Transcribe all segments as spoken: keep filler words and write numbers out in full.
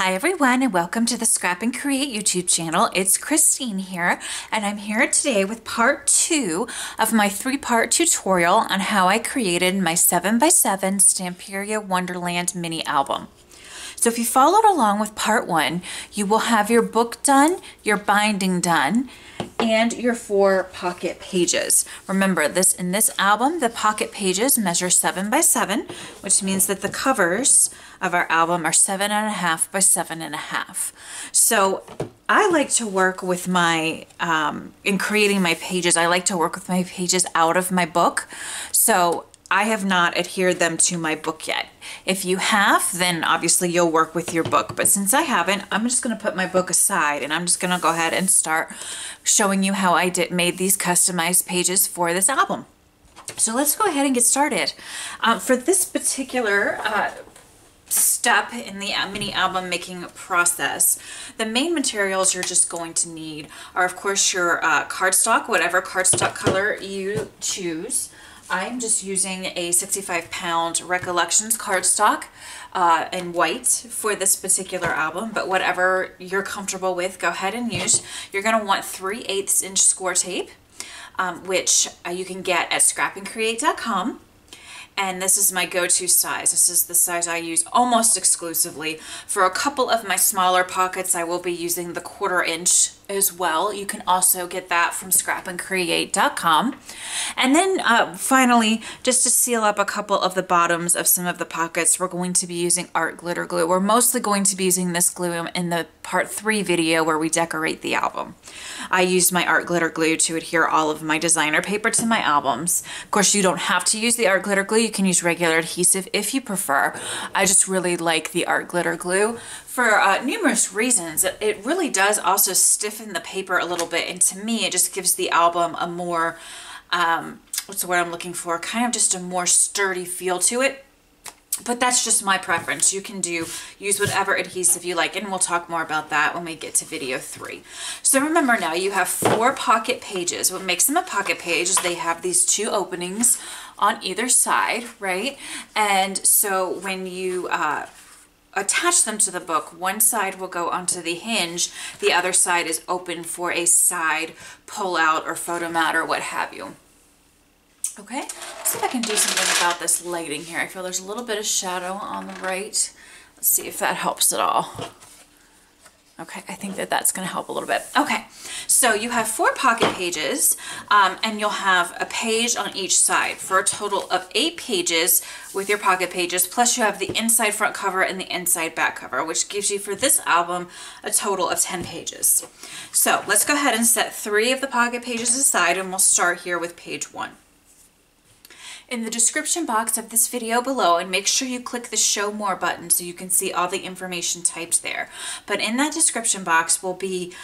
Hi everyone, and welcome to the Scrap and Create YouTube channel. It's Christine here, and I'm here today with part two of my three-part tutorial on how I created my seven by seven Stamperia Wonderland mini album. So if you followed along with part one, you will have your book done, your binding done, and your four pocket pages. Remember, this in this album, the pocket pages measure seven by seven, which means that the covers of our album are seven and a half by seven and a half. So I like to work with my, um, in creating my pages, I like to work with my pages out of my book. So I have not adhered them to my book yet. If you have, then obviously you'll work with your book. But since I haven't, I'm just gonna put my book aside and I'm just gonna go ahead and start showing you how I did made these customized pages for this album. So let's go ahead and get started. Um, for this particular uh, step in the mini album making process, the main materials you're just going to need are, of course, your uh, cardstock, whatever cardstock color you choose. I'm just using a sixty-five pound Recollections cardstock uh, in white for this particular album, but whatever you're comfortable with, go ahead and use. You're going to want three eighths inch score tape, um, which uh, you can get at scrap and create dot com. And this is my go-to size. This is the size I use almost exclusively. For a couple of my smaller pockets, I will be using the quarter inch as well. You can also get that from scrap and create dot com. And then uh, finally, just to seal up a couple of the bottoms of some of the pockets, we're going to be using art glitter glue. We're mostly going to be using this glue in the part three video where we decorate the album. I used my art glitter glue to adhere all of my designer paper to my albums. Of course, you don't have to use the art glitter glue. You can use regular adhesive if you prefer. I just really like the art glitter glue for uh, numerous reasons. It really does also stiffen the paper a little bit, and to me, it just gives the album a more, um, what's the word I'm looking for, kind of just a more sturdy feel to it. But that's just my preference. You can do use whatever adhesive you like, and we'll talk more about that when we get to video three. So remember now, you have four pocket pages. What makes them a pocket page is they have these two openings on either side, right? And so when you uh, attach them to the book, one side will go onto the hinge, the other side is open for a side pull out or photo mat or what have you. Okay, let's see if I can do something about this lighting here. I feel there's a little bit of shadow on the right. Let's see if that helps at all. Okay, I think that that's going to help a little bit. Okay, so you have four pocket pages, um, and you'll have a page on each side for a total of eight pages with your pocket pages, plus you have the inside front cover and the inside back cover, which gives you for this album a total of ten pages. So let's go ahead and set three of the pocket pages aside, and we'll start here with page one. In the description box of this video below, and make sure you click the show more button so you can see all the information typed there. But in that description box will be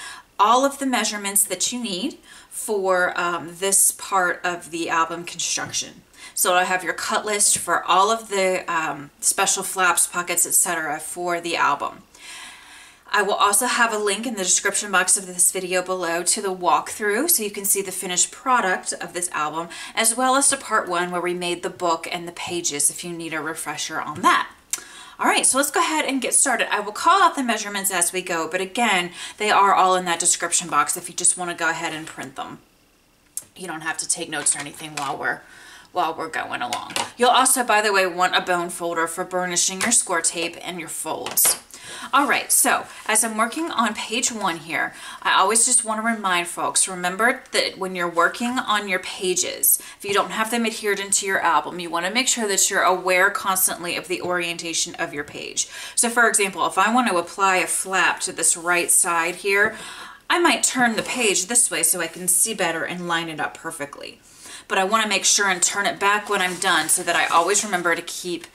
all of the measurements that you need for um, this part of the album construction. So I'll have your cut list for all of the um, special flaps, pockets, et cetera for the album. I will also have a link in the description box of this video below to the walkthrough so you can see the finished product of this album, as well as to part one where we made the book and the pages if you need a refresher on that. All right, so let's go ahead and get started. I will call out the measurements as we go, but again, they are all in that description box if you just want to go ahead and print them. You don't have to take notes or anything while we're while we're going along. You'll also, by the way, want a bone folder for burnishing your score tape and your folds. All right, so as I'm working on page one here, I always just want to remind folks, remember that when you're working on your pages, if you don't have them adhered into your album, you want to make sure that you're aware constantly of the orientation of your page. So for example, if I want to apply a flap to this right side here, I might turn the page this way so I can see better and line it up perfectly. But I want to make sure and turn it back when I'm done so that I always remember to keep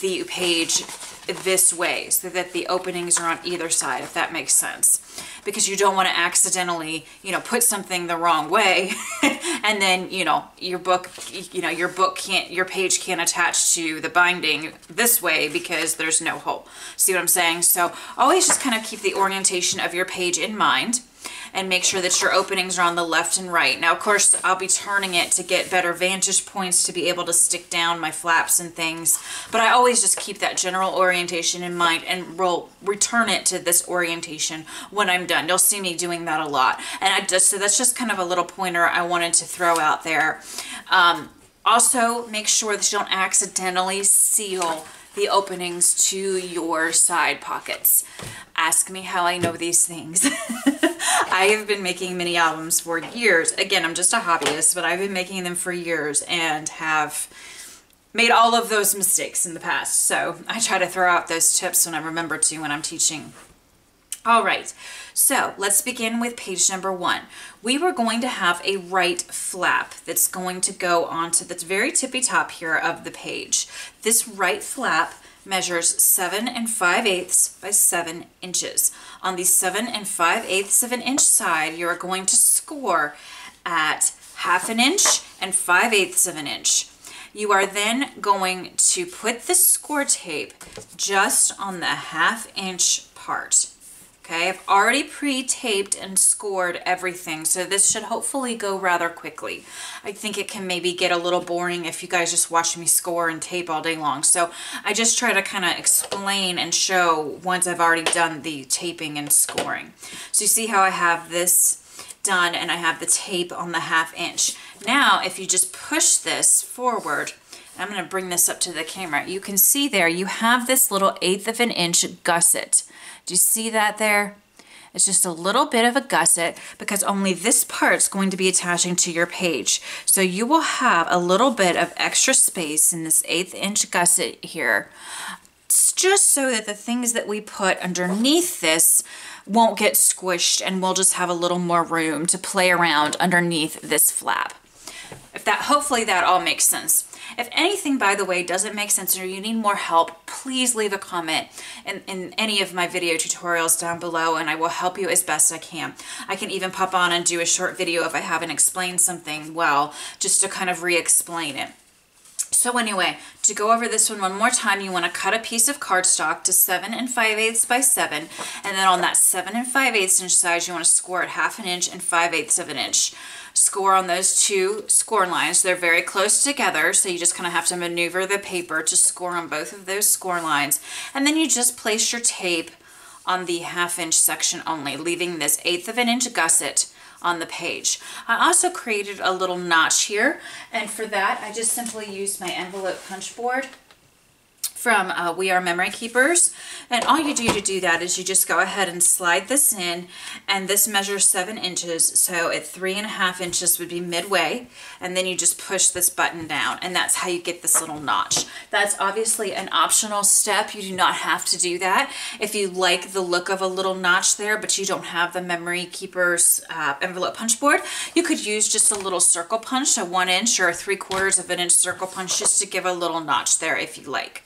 the page this way so that the openings are on either side, if that makes sense, because you don't want to accidentally, you know, put something the wrong way and then, you know, your book, you know, your book can't, your page can't attach to the binding this way because there's no hole. See what I'm saying? So always just kind of keep the orientation of your page in mind. and make sure that your openings are on the left and right. Now, of course, I'll be turning it to get better vantage points to be able to stick down my flaps and things, but I always just keep that general orientation in mind and roll, return it to this orientation when I'm done. You'll see me doing that a lot. And I just, so that's just kind of a little pointer I wanted to throw out there. Um, also, make sure that you don't accidentally seal the openings to your side pockets. Ask me how I know these things. I have been making mini albums for years. Again, I'm just a hobbyist, but I've been making them for years and have made all of those mistakes in the past. So I try to throw out those tips when I remember to when I'm teaching. All right, so let's begin with page number one. We were going to have a right flap that's going to go onto the very tippy top here of the page. This right flap measures seven and five eighths by seven inches. On the seven and five eighths of an inch side, you're going to score at half an inch and five eighths of an inch. You are then going to put the score tape just on the half inch part. Okay, I've already pre-taped and scored everything, so this should hopefully go rather quickly. I think it can maybe get a little boring if you guys just watch me score and tape all day long. So I just try to kind of explain and show once I've already done the taping and scoring. So you see how I have this done and I have the tape on the half inch. Now, if you just push this forward, I'm going to bring this up to the camera. You can see there you have this little eighth of an inch gusset. Do you see that there? It's just a little bit of a gusset because only this part's going to be attaching to your page. So you will have a little bit of extra space in this eighth inch gusset here. It's just so that the things that we put underneath this won't get squished and we'll just have a little more room to play around underneath this flap. If that, hopefully that all makes sense. If anything, by the way, doesn't make sense or you need more help, please leave a comment in, in any of my video tutorials down below and I will help you as best I can. I can even pop on and do a short video if I haven't explained something well, just to kind of re-explain it. So anyway, to go over this one one more time, you want to cut a piece of cardstock to seven and five eighths by seven, and then on that seven and five eighths inch size, you want to score at half an inch and five eighths of an inch. Score on those two score lines. They're very close together, so you just kind of have to maneuver the paper to score on both of those score lines, and then you just place your tape on the half inch section only, leaving this eighth of an inch gusset on the page. I also created a little notch here, and for that I just simply used my envelope punch board from uh, We Are Memory Keepers, and all you do to do that is you just go ahead and slide this in, and this measures seven inches, so at three and a half inches would be midway, and then you just push this button down, and that's how you get this little notch. That's obviously an optional step. You do not have to do that if you like the look of a little notch there, but you don't have the Memory Keepers uh, envelope punch board. You could use just a little circle punch, a one inch or a three quarters of an inch circle punch, just to give a little notch there if you like.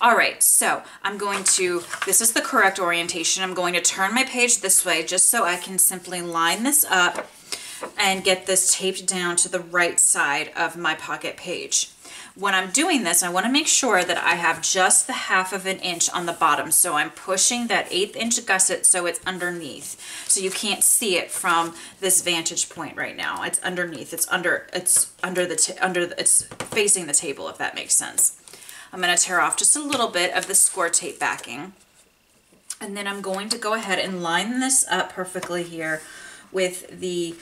All right, so I'm going to, this is the correct orientation. I'm going to turn my page this way just so I can simply line this up and get this taped down to the right side of my pocket page. When I'm doing this, I want to make sure that I have just the half of an inch on the bottom. So I'm pushing that eighth inch gusset so it's underneath. So you can't see it from this vantage point right now. It's underneath. It's under, it's under the, under the, it's facing the table, if that makes sense. I'm going to tear off just a little bit of the score tape backing, and then I'm going to go ahead and line this up perfectly here with the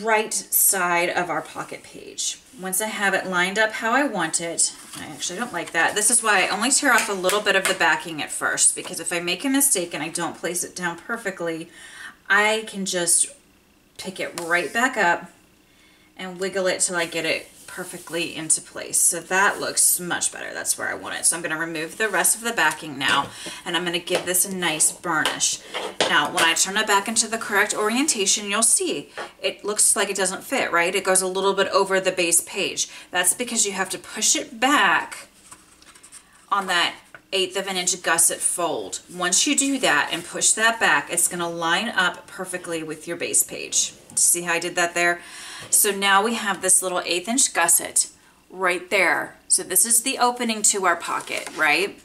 right side of our pocket page. Once I have it lined up how I want it, I actually don't like that. This is why I only tear off a little bit of the backing at first, because if I make a mistake and I don't place it down perfectly, I can just pick it right back up and wiggle it till I get it perfectly into place. So that looks much better. That's where I want it. So I'm going to remove the rest of the backing now, and I'm going to give this a nice burnish. Now, when I turn it back into the correct orientation, you'll see it looks like it doesn't fit, right? It goes a little bit over the base page. That's because you have to push it back on that eighth of an inch gusset fold. Once you do that and push that back, it's going to line up perfectly with your base page. See how I did that there? So now we have this little eighth inch gusset right there. So this is the opening to our pocket, right?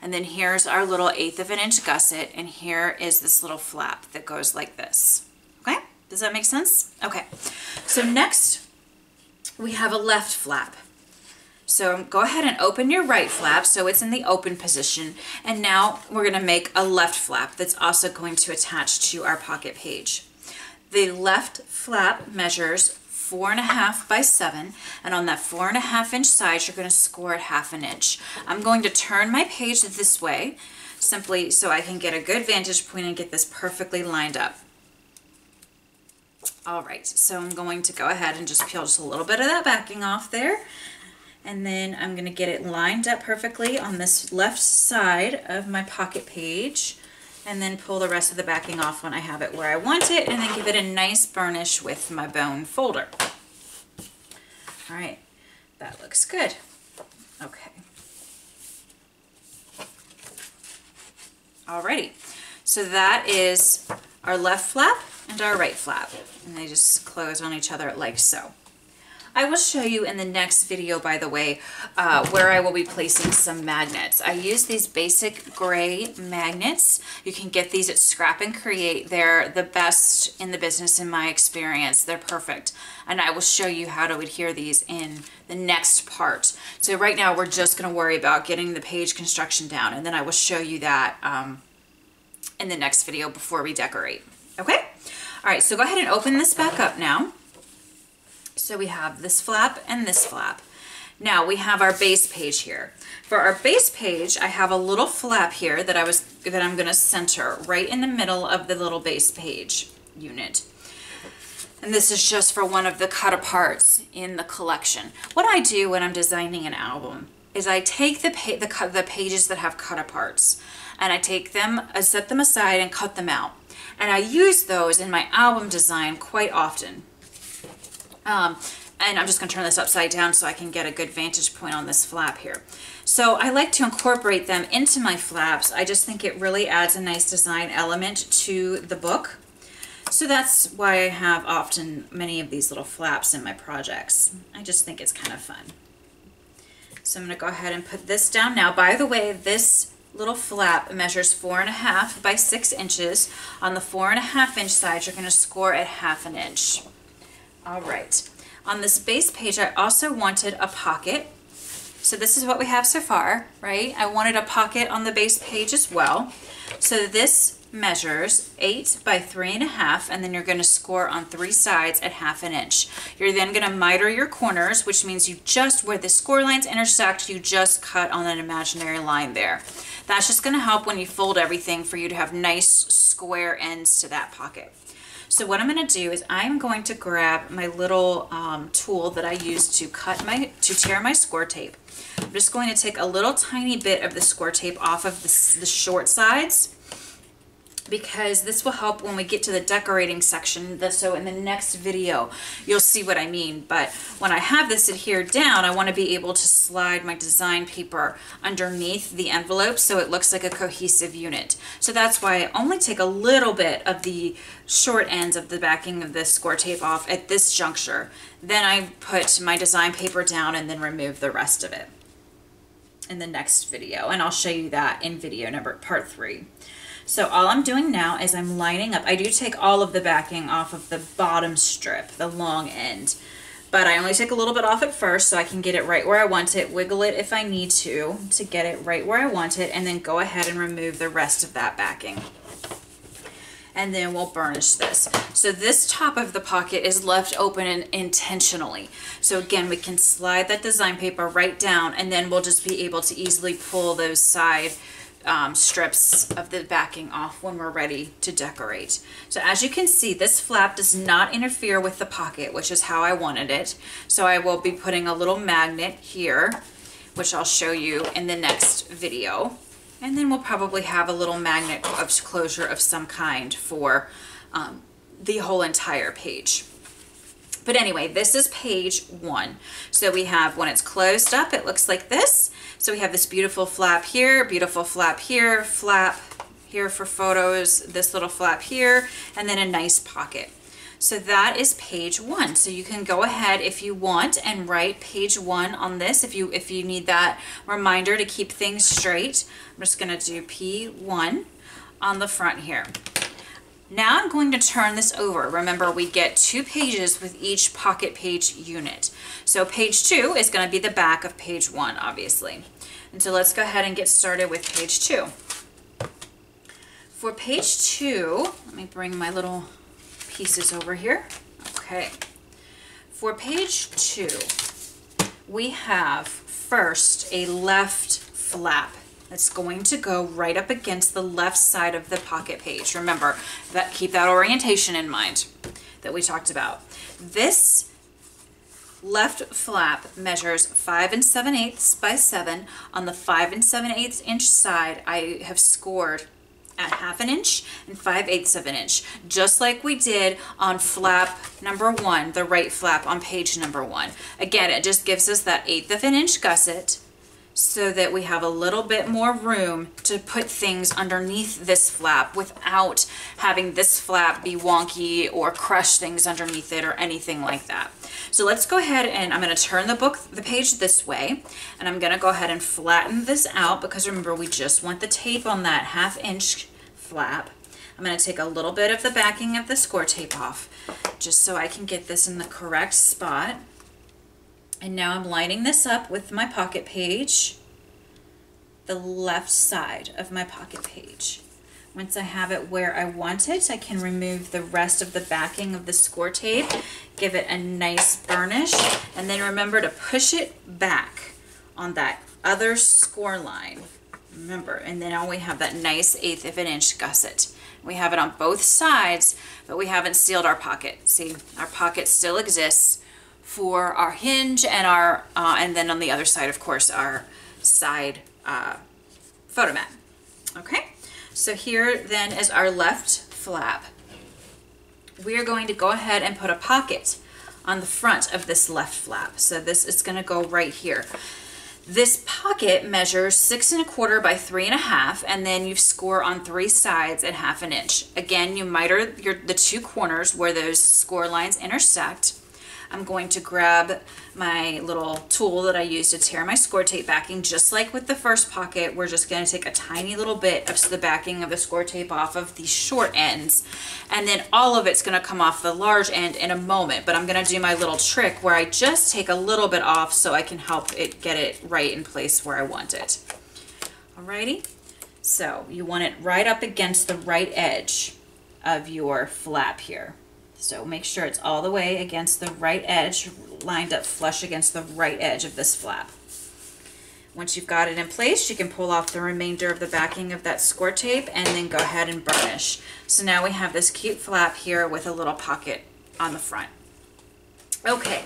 And then here's our little eighth of an inch gusset, and here is this little flap that goes like this. Okay, does that make sense? Okay, so next we have a left flap. So go ahead and open your right flap so it's in the open position, and now we're going to make a left flap that's also going to attach to our pocket page. The left flap measures four and a half by seven, and on that four and a half inch side you're going to score it half an inch. I'm going to turn my page this way simply so I can get a good vantage point and get this perfectly lined up. Alright, so I'm going to go ahead and just peel just a little bit of that backing off there. And then I'm going to get it lined up perfectly on this left side of my pocket page, and then pull the rest of the backing off when I have it where I want it, and then give it a nice burnish with my bone folder. All right, that looks good. Okay. Alrighty, so that is our left flap and our right flap, and they just close on each other like so. I will show you in the next video, by the way, uh, where I will be placing some magnets. I use these Basic Gray magnets. You can get these at Scrap and Create. They're the best in the business in my experience. They're perfect. And I will show you how to adhere these in the next part. So right now we're just going to worry about getting the page construction down, and then I will show you that um, in the next video before we decorate. Okay? All right, so go ahead and open this back up now. So we have this flap and this flap. Now we have our base page here. For our base page, I have a little flap here that I was that I'm going to center right in the middle of the little base page unit. And this is just for one of the cut aparts in the collection. What I do when I'm designing an album is I take the pa the cut the pages that have cut aparts, and I take them, I set them aside, and cut them out. And I use those in my album design quite often. Um, and I'm just going to turn this upside down so I can get a good vantage point on this flap here. So I like to incorporate them into my flaps. I just think it really adds a nice design element to the book. So that's why I have often many of these little flaps in my projects. I just think it's kind of fun. So I'm going to go ahead and put this down now. By the way, this little flap measures four and a half by six inches. On the four and a half inch side, you're going to score at half an inch. All right, on this base page, I also wanted a pocket. So this is what we have so far, right? I wanted a pocket on the base page as well. So this measures eight by three and a half, and then you're gonna score on three sides at half an inch. You're then gonna miter your corners, which means you just, where the score lines intersect, you just cut on an imaginary line there. That's just gonna help when you fold everything for you to have nice square ends to that pocket. So what I'm going to do is I'm going to grab my little um, tool that I use to cut my, to tear my score tape. I'm just going to take a little tiny bit of the score tape off of the, the short sides, because this will help when we get to the decorating section. So in the next video, you'll see what I mean. But when I have this adhered down, I want to be able to slide my design paper underneath the envelope so it looks like a cohesive unit. So that's why I only take a little bit of the short ends of the backing of this score tape off at this juncture. Then I put my design paper down and then remove the rest of it in the next video. And I'll show you that in video number part three. So all I'm doing now is I'm lining up. I do take all of the backing off of the bottom strip, the long end, but I only take a little bit off at first so I can get it right where I want it, wiggle it if I need to, to get it right where I want it, and then go ahead and remove the rest of that backing. And then we'll burnish this. So this top of the pocket is left open intentionally. So again, we can slide that design paper right down, and then we'll just be able to easily pull those side Um, strips of the backing off when we're ready to decorate. So as you can see, this flap does not interfere with the pocket, which is how I wanted it. So I will be putting a little magnet here, which I'll show you in the next video. And then we'll probably have a little magnet of closure of some kind for um, the whole entire page. But anyway, this is page one. So we have, when it's closed up, it looks like this. So we have this beautiful flap here, beautiful flap here, flap here for photos, this little flap here, and then a nice pocket. So that is page one. So you can go ahead if you want and write page one on this if you if you need that reminder to keep things straight. I'm just going to do P one on the front here. Now I'm going to turn this over. Remember, we get two pages with each pocket page unit. So page two is going to be the back of page one, obviously. And so let's go ahead and get started with page two. For page two, let me bring my little pieces over here. Okay. For page two, we have first a left flap. It's going to go right up against the left side of the pocket page. Remember, that keep that orientation in mind that we talked about. This left flap measures five and seven eighths by seven. On the five and seven eighths inch side, I have scored at half an inch and five eighths of an inch, just like we did on flap number one, the right flap on page number one. Again, it just gives us that eighth of an inch gusset, so that we have a little bit more room to put things underneath this flap without having this flap be wonky or crush things underneath it or anything like that. So let's go ahead and I'm going to turn the book, the page this way, and I'm going to go ahead and flatten this out because remember we just want the tape on that half inch flap. I'm going to take a little bit of the backing of the score tape off just so I can get this in the correct spot. And now I'm lining this up with my pocket page, the left side of my pocket page. Once I have it where I want it, I can remove the rest of the backing of the score tape, give it a nice burnish, and then remember to push it back on that other score line. Remember, and then now we have that nice eighth of an inch gusset. We have it on both sides, but we haven't sealed our pocket. See, our pocket still exists for our hinge and our, uh, and then on the other side, of course, our side uh, photo mat. Okay, so here then is our left flap. We are going to go ahead and put a pocket on the front of this left flap. So this is gonna go right here. This pocket measures six and a quarter by three and a half, and then you score on three sides at half an inch. Again, you miter your, the two corners where those score lines intersect. I'm going to grab my little tool that I use to tear my score tape backing. Just like with the first pocket, we're just going to take a tiny little bit of the backing of the score tape off of the short ends, and then all of it's going to come off the large end in a moment. But I'm going to do my little trick where I just take a little bit off so I can help it get it right in place where I want it. Alrighty, so you want it right up against the right edge of your flap here. So make sure it's all the way against the right edge, lined up flush against the right edge of this flap. Once you've got it in place, you can pull off the remainder of the backing of that score tape and then go ahead and burnish. So now we have this cute flap here with a little pocket on the front. Okay,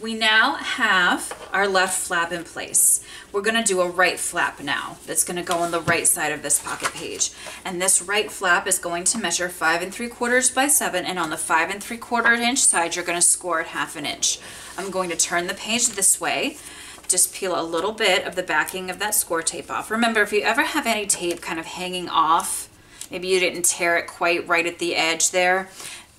we now have our left flap in place. We're going to do a right flap now. That's going to go on the right side of this pocket page. And this right flap is going to measure five and three quarters by seven. And on the five and three quarter inch side, you're going to score at half an inch. I'm going to turn the page this way. Just peel a little bit of the backing of that score tape off. Remember, if you ever have any tape kind of hanging off, maybe you didn't tear it quite right at the edge there,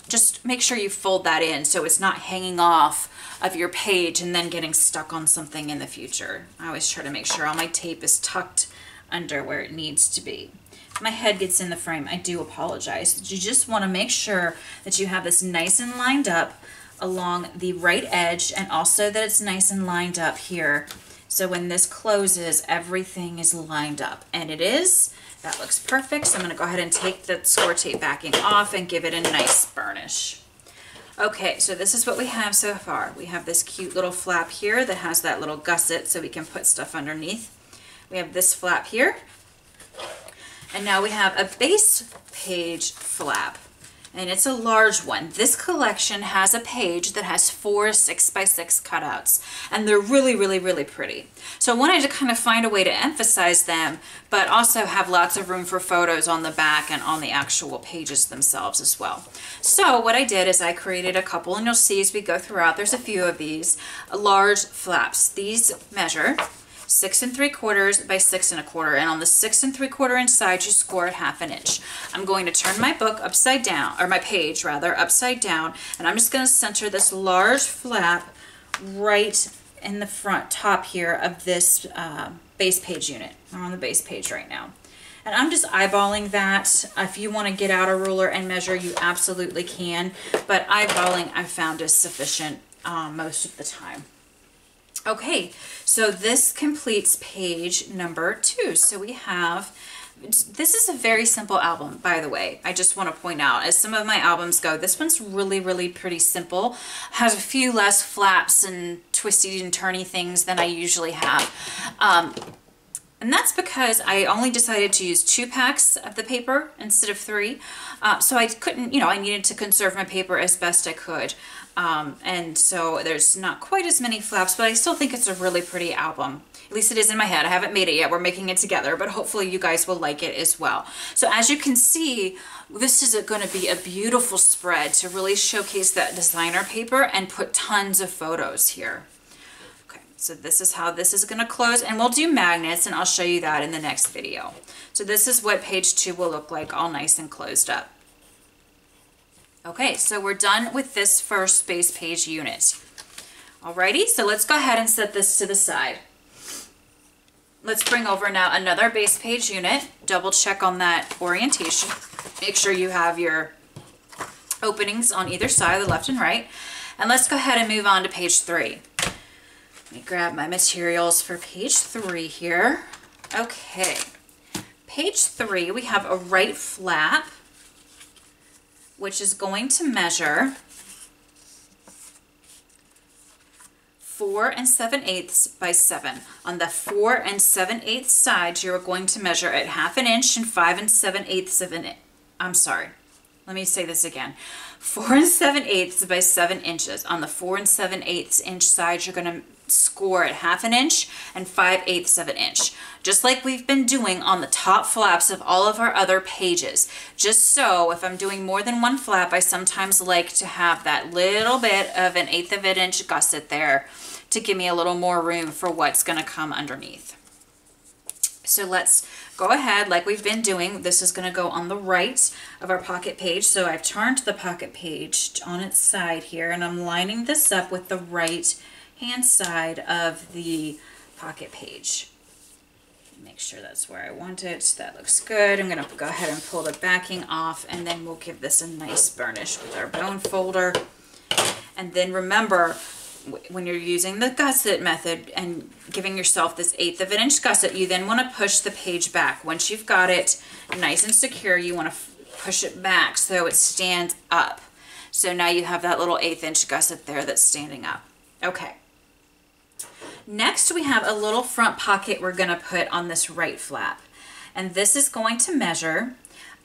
just make sure you fold that in so it's not hanging off of your page and then getting stuck on something in the future. I always try to make sure all my tape is tucked under where it needs to be. If my head gets in the frame, I do apologize. You just want to make sure that you have this nice and lined up along the right edge, and also that it's nice and lined up here. So when this closes, everything is lined up, and it is. That looks perfect. So I'm going to go ahead and take the score tape backing off and give it a nice burnish. Okay, so this is what we have so far. We have this cute little flap here that has that little gusset so we can put stuff underneath. We have this flap here. And now we have a base page flap. And it's a large one. This collection has a page that has four six by six cutouts, and they're really, really, really pretty. So I wanted to kind of find a way to emphasize them, but also have lots of room for photos on the back and on the actual pages themselves as well. So what I did is I created a couple, and you'll see as we go throughout, there's a few of these large flaps. These measure six and three quarters by six and a quarter, and on the six and three quarter inch side you score half an inch. I'm going to turn my book upside down, or my page rather, upside down, and I'm just going to center this large flap right in the front top here of this uh, base page unit. I'm on the base page right now. And I'm just eyeballing that. If you want to get out a ruler and measure, you absolutely can, but eyeballing I found is sufficient uh, most of the time. Okay, so this completes page number two. So we have, this is a very simple album, by the way. I just want to point out, as some of my albums go, this one's really, really pretty simple. Has a few less flaps and twisty and turny things than I usually have. Um, And that's because I only decided to use two packs of the paper instead of three. Uh, so I couldn't, you know, I needed to conserve my paper as best I could. Um, and so there's not quite as many flaps, but I still think it's a really pretty album. At least it is in my head. I haven't made it yet. We're making it together, but hopefully you guys will like it as well. So as you can see, this is going to be a beautiful spread to really showcase that designer paper and put tons of photos here. So this is how this is going to close, and we'll do magnets, and I'll show you that in the next video. So this is what page two will look like, all nice and closed up. Okay, so we're done with this first base page unit. Alrighty, so let's go ahead and set this to the side. Let's bring over now another base page unit. Double check on that orientation. Make sure you have your openings on either side, the left and right. And let's go ahead and move on to page three. Let me grab my materials for page three here. Okay, page three, we have a right flap, which is going to measure four and seven eighths by seven. On the four and seven eighths side, you're going to measure at half an inch and five and seven eighths of an inch. I'm sorry. Let me say this again. Four and seven eighths by seven inches. On the four and seven eighths inch side, you're going to score at half an inch and five eighths of an inch, just like we've been doing on the top flaps of all of our other pages. Just so if I'm doing more than one flap, I sometimes like to have that little bit of an eighth of an inch gusset there to give me a little more room for what's going to come underneath. So let's go ahead, like we've been doing. This is going to go on the right of our pocket page. So I've turned the pocket page on its side here, and I'm lining this up with the right hand side of the pocket page. Make sure that's where I want it. That looks good. I'm going to go ahead and pull the backing off, and then we'll give this a nice burnish with our bone folder. And then remember, when you're using the gusset method and giving yourself this eighth of an inch gusset, you then want to push the page back. Once you've got it nice and secure, you want to push it back so it stands up. So now you have that little eighth inch gusset there that's standing up. Okay. Next, we have a little front pocket we're going to put on this right flap, and this is going to measure.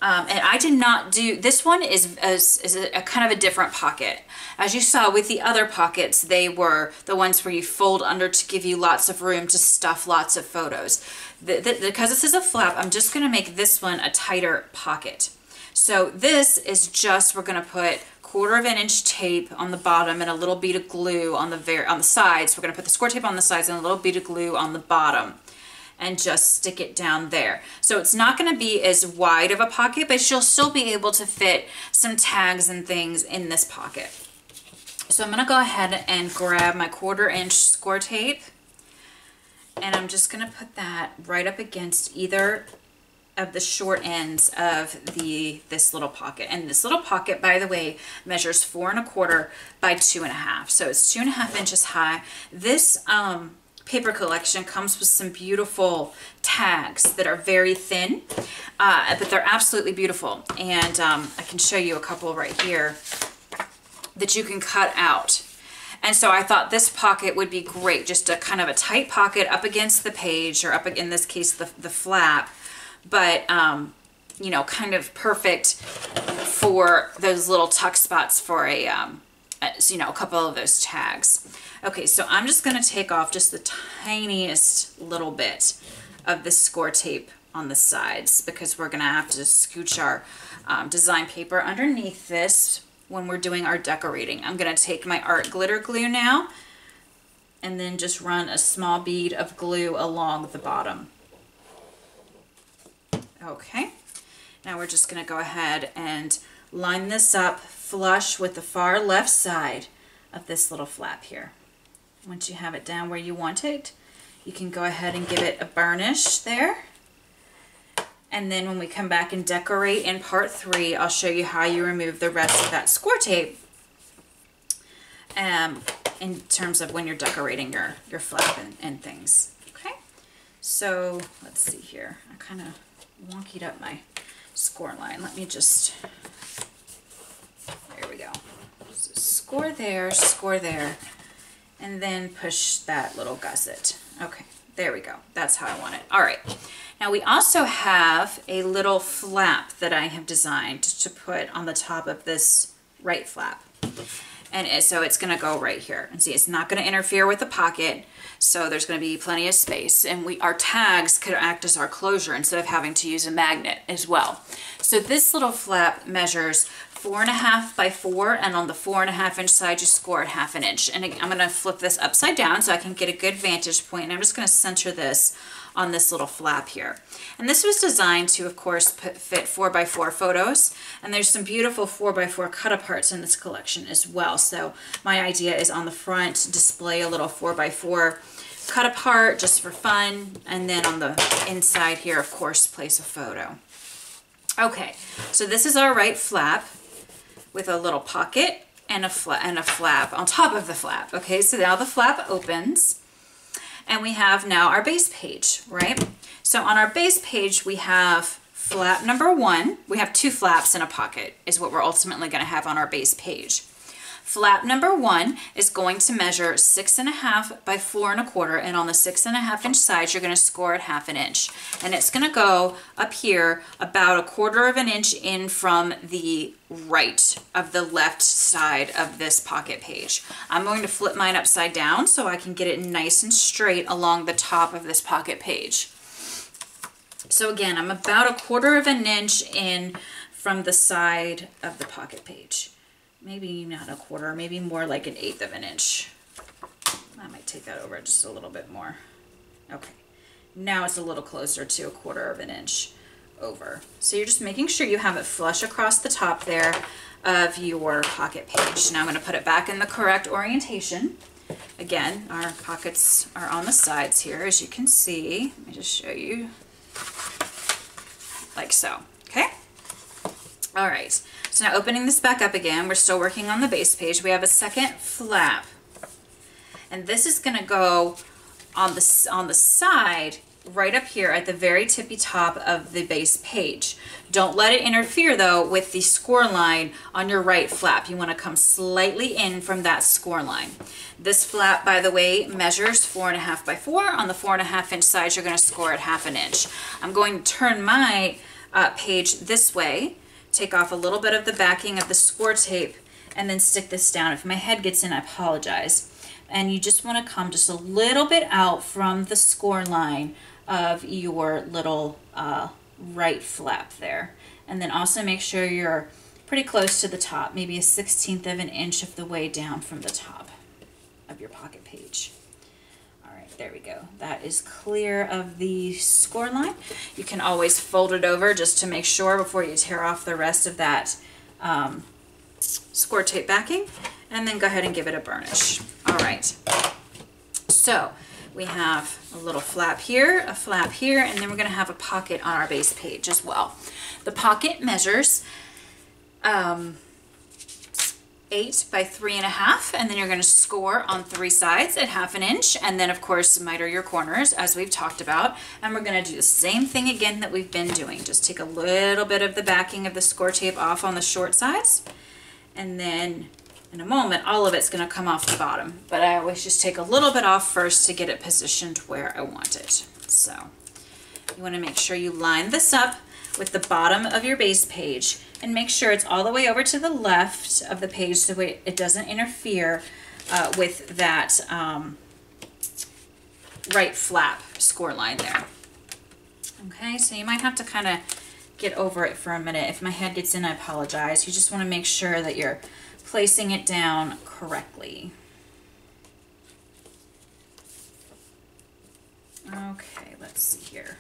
Um, and I did not do, this one is, is, is a, a kind of a different pocket. As you saw with the other pockets, they were the ones where you fold under to give you lots of room to stuff lots of photos. The, the, because this is a flap, I'm just going to make this one a tighter pocket. So this is just, we're going to put quarter of an inch tape on the bottom and a little bead of glue on the very on the sides. We're going to put the score tape on the sides and a little bead of glue on the bottom, and just stick it down there. So it's not going to be as wide of a pocket, but you'll still be able to fit some tags and things in this pocket. So I'm going to go ahead and grab my quarter inch score tape, and I'm just going to put that right up against either of the short ends of the this little pocket. And this little pocket, by the way, measures four and a quarter by two and a half. So it's two and a half inches high. This um, paper collection comes with some beautiful tags that are very thin, uh, but they're absolutely beautiful. And um, I can show you a couple right here that you can cut out. And so I thought this pocket would be great, just a kind of a tight pocket up against the page, or up, in this case, the, the flap. But, um, you know, kind of perfect for those little tuck spots for a, um, a, you know, a couple of those tags. Okay, so I'm just going to take off just the tiniest little bit of the score tape on the sides, because we're going to have to scooch our um, design paper underneath this when we're doing our decorating. I'm going to take my art glitter glue now, and then just run a small bead of glue along the bottom. Okay, now we're just going to go ahead and line this up flush with the far left side of this little flap here. Once you have it down where you want it, you can go ahead and give it a burnish there. And then when we come back and decorate in part three, I'll show you how you remove the rest of that score tape um, in terms of when you're decorating your, your flap and, and things. Okay, so let's see here. I kind of wonkied up my score line. Let me just, there we go. So score there, score there, and then push that little gusset. Okay, there we go. That's how I want it. All right. Now we also have a little flap that I have designed to put on the top of this right flap. And so it's going to go right here. And see, it's not going to interfere with the pocket, so there's going to be plenty of space. And we, our tags could act as our closure instead of having to use a magnet as well. So this little flap measures four and a half by four, and on the four and a half inch side, you score at half an inch. And I'm going to flip this upside down so I can get a good vantage point, and I'm just going to center this on this little flap here. And this was designed to, of course, put, fit four by four photos, and there's some beautiful four by four cut aparts in this collection as well. So my idea is on the front, display a little four by four cut apart just for fun, and then on the inside here, of course, place a photo. Okay, so this is our right flap with a little pocket and a, fla and a flap on top of the flap. Okay, so now the flap opens and we have now our base page, right? So on our base page, we have flap number one. We have two flaps in a pocket is what we're ultimately going to have on our base page. Flap number one is going to measure six and a half by four and a quarter, and on the six and a half inch side, you're going to score at half an inch. And it's going to go up here about a quarter of an inch in from the right of the left side of this pocket page. I'm going to flip mine upside down so I can get it nice and straight along the top of this pocket page. So again, I'm about a quarter of an inch in from the side of the pocket page. Maybe not a quarter, maybe more like an eighth of an inch. I might take that over just a little bit more. Okay, now it's a little closer to a quarter of an inch over. So you're just making sure you have it flush across the top there of your pocket page. Now I'm going to put it back in the correct orientation. Again, our pockets are on the sides here, as you can see. Let me just show you. Like so. Okay? All right. So now opening this back up again, we're still working on the base page. We have a second flap, and this is going to go on the, on the side right up here at the very tippy top of the base page. Don't let it interfere though with the score line on your right flap. You want to come slightly in from that score line. This flap, by the way, measures four and a half by four. On the four and a half inch side, you're going to score at half an inch. I'm going to turn my uh, page this way, take off a little bit of the backing of the score tape, and then stick this down. If my head gets in, I apologize. And you just want to come just a little bit out from the score line of your little uh, right flap there. And then also make sure you're pretty close to the top, maybe a sixteenth of an inch of the way down from the top of your pocket page. There we go. That is clear of the score line. You can always fold it over just to make sure before you tear off the rest of that um, score tape backing, and then go ahead and give it a burnish. All right. So we have a little flap here, a flap here, and then we're going to have a pocket on our base page as well. The pocket measures um, eight by three and a half, and then you're going to score on three sides at half an inch, and then of course miter your corners as we've talked about. And we're going to do the same thing again that we've been doing. Just take a little bit of the backing of the score tape off on the short sides, and then in a moment all of it's going to come off the bottom, but I always just take a little bit off first to get it positioned where I want it. So you want to make sure you line this up with the bottom of your base page, and make sure it's all the way over to the left of the page so it doesn't interfere uh, with that um, right flap score line there. Okay, so you might have to kind of get over it for a minute. If my head gets in, I apologize. You just want to make sure that you're placing it down correctly. Okay, let's see here.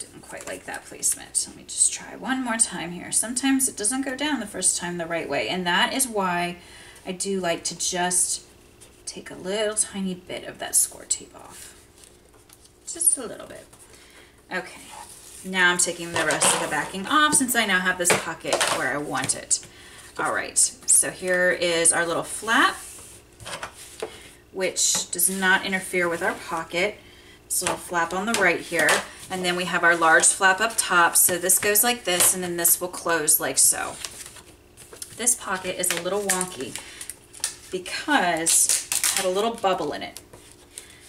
Didn't quite like that placement. Let me just try one more time here. Sometimes it doesn't go down the first time the right way, and that is why I do like to just take a little tiny bit of that score tape off. Just a little bit. Okay, now I'm taking the rest of the backing off since I now have this pocket where I want it. All right, so here is our little flap, which does not interfere with our pocket. This little flap on the right here, and then we have our large flap up top. So this goes like this, and then this will close like so. This pocket is a little wonky because it had a little bubble in it.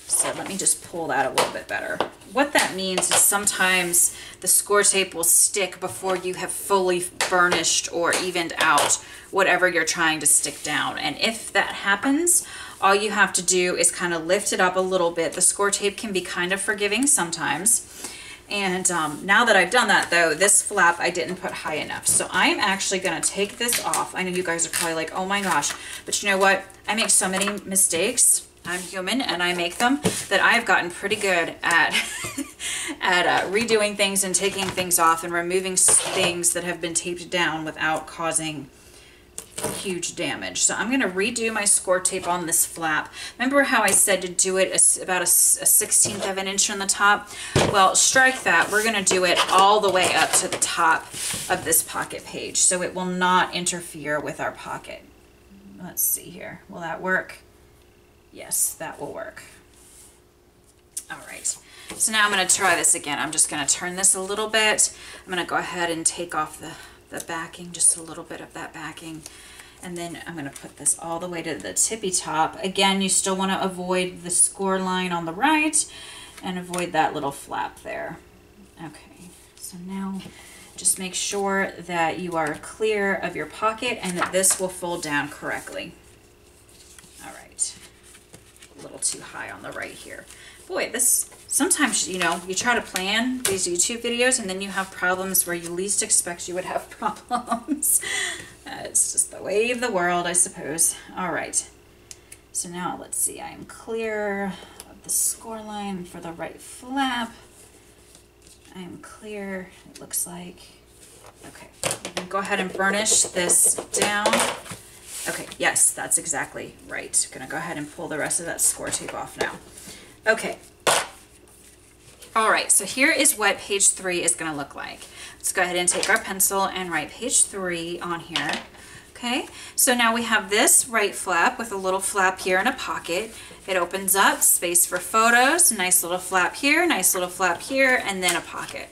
So let me just pull that a little bit better. What that means is sometimes the score tape will stick before you have fully burnished or evened out whatever you're trying to stick down. And if that happens, all you have to do is kind of lift it up a little bit. The score tape can be kind of forgiving sometimes. And um, now that I've done that though, this flap I didn't put high enough. So I'm actually gonna take this off. I know you guys are probably like, oh my gosh, but you know what? I make so many mistakes. I'm human and I make them, that I've gotten pretty good at at uh, redoing things and taking things off and removing things that have been taped down without causing huge damage. So I'm going to redo my score tape on this flap. Remember how I said to do it a, about a, a sixteenth of an inch on the top? Well, strike that. We're going to do it all the way up to the top of this pocket page so it will not interfere with our pocket. Let's see here. Will that work? Yes, that will work. All right, so now I'm going to try this again. I'm just going to turn this a little bit. I'm going to go ahead and take off the, the backing, just a little bit of that backing. And then I'm going to put this all the way to the tippy top. Again, you still want to avoid the score line on the right and avoid that little flap there. Okay, so now just make sure that you are clear of your pocket and that this will fold down correctly. All right. A little too high on the right here. Boy, this sometimes, you know, you try to plan these YouTube videos and then you have problems where you least expect you would have problems. uh, it's just the way of the world, I suppose. All right, so now let's see. I am clear of the score line for the right flap. I am clear, it looks like. Okay, I'm gonna go ahead and burnish this down. Okay, yes, that's exactly right. Gonna go ahead and pull the rest of that score tape off now. Okay. All right, so here is what page three is gonna look like. Let's go ahead and take our pencil and write page three on here. Okay, so now we have this right flap with a little flap here and a pocket. It opens up, space for photos, nice little flap here, nice little flap here, and then a pocket.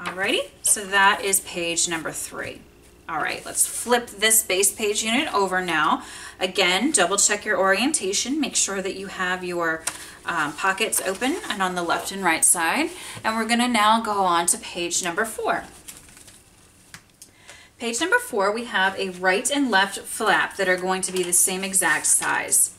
Alrighty, so that is page number three. All right, let's flip this base page unit over now. Again, double check your orientation. Make sure that you have your um, pockets open and on the left and right side. And we're gonna now go on to page number four. Page number four, we have a right and left flap that are going to be the same exact size.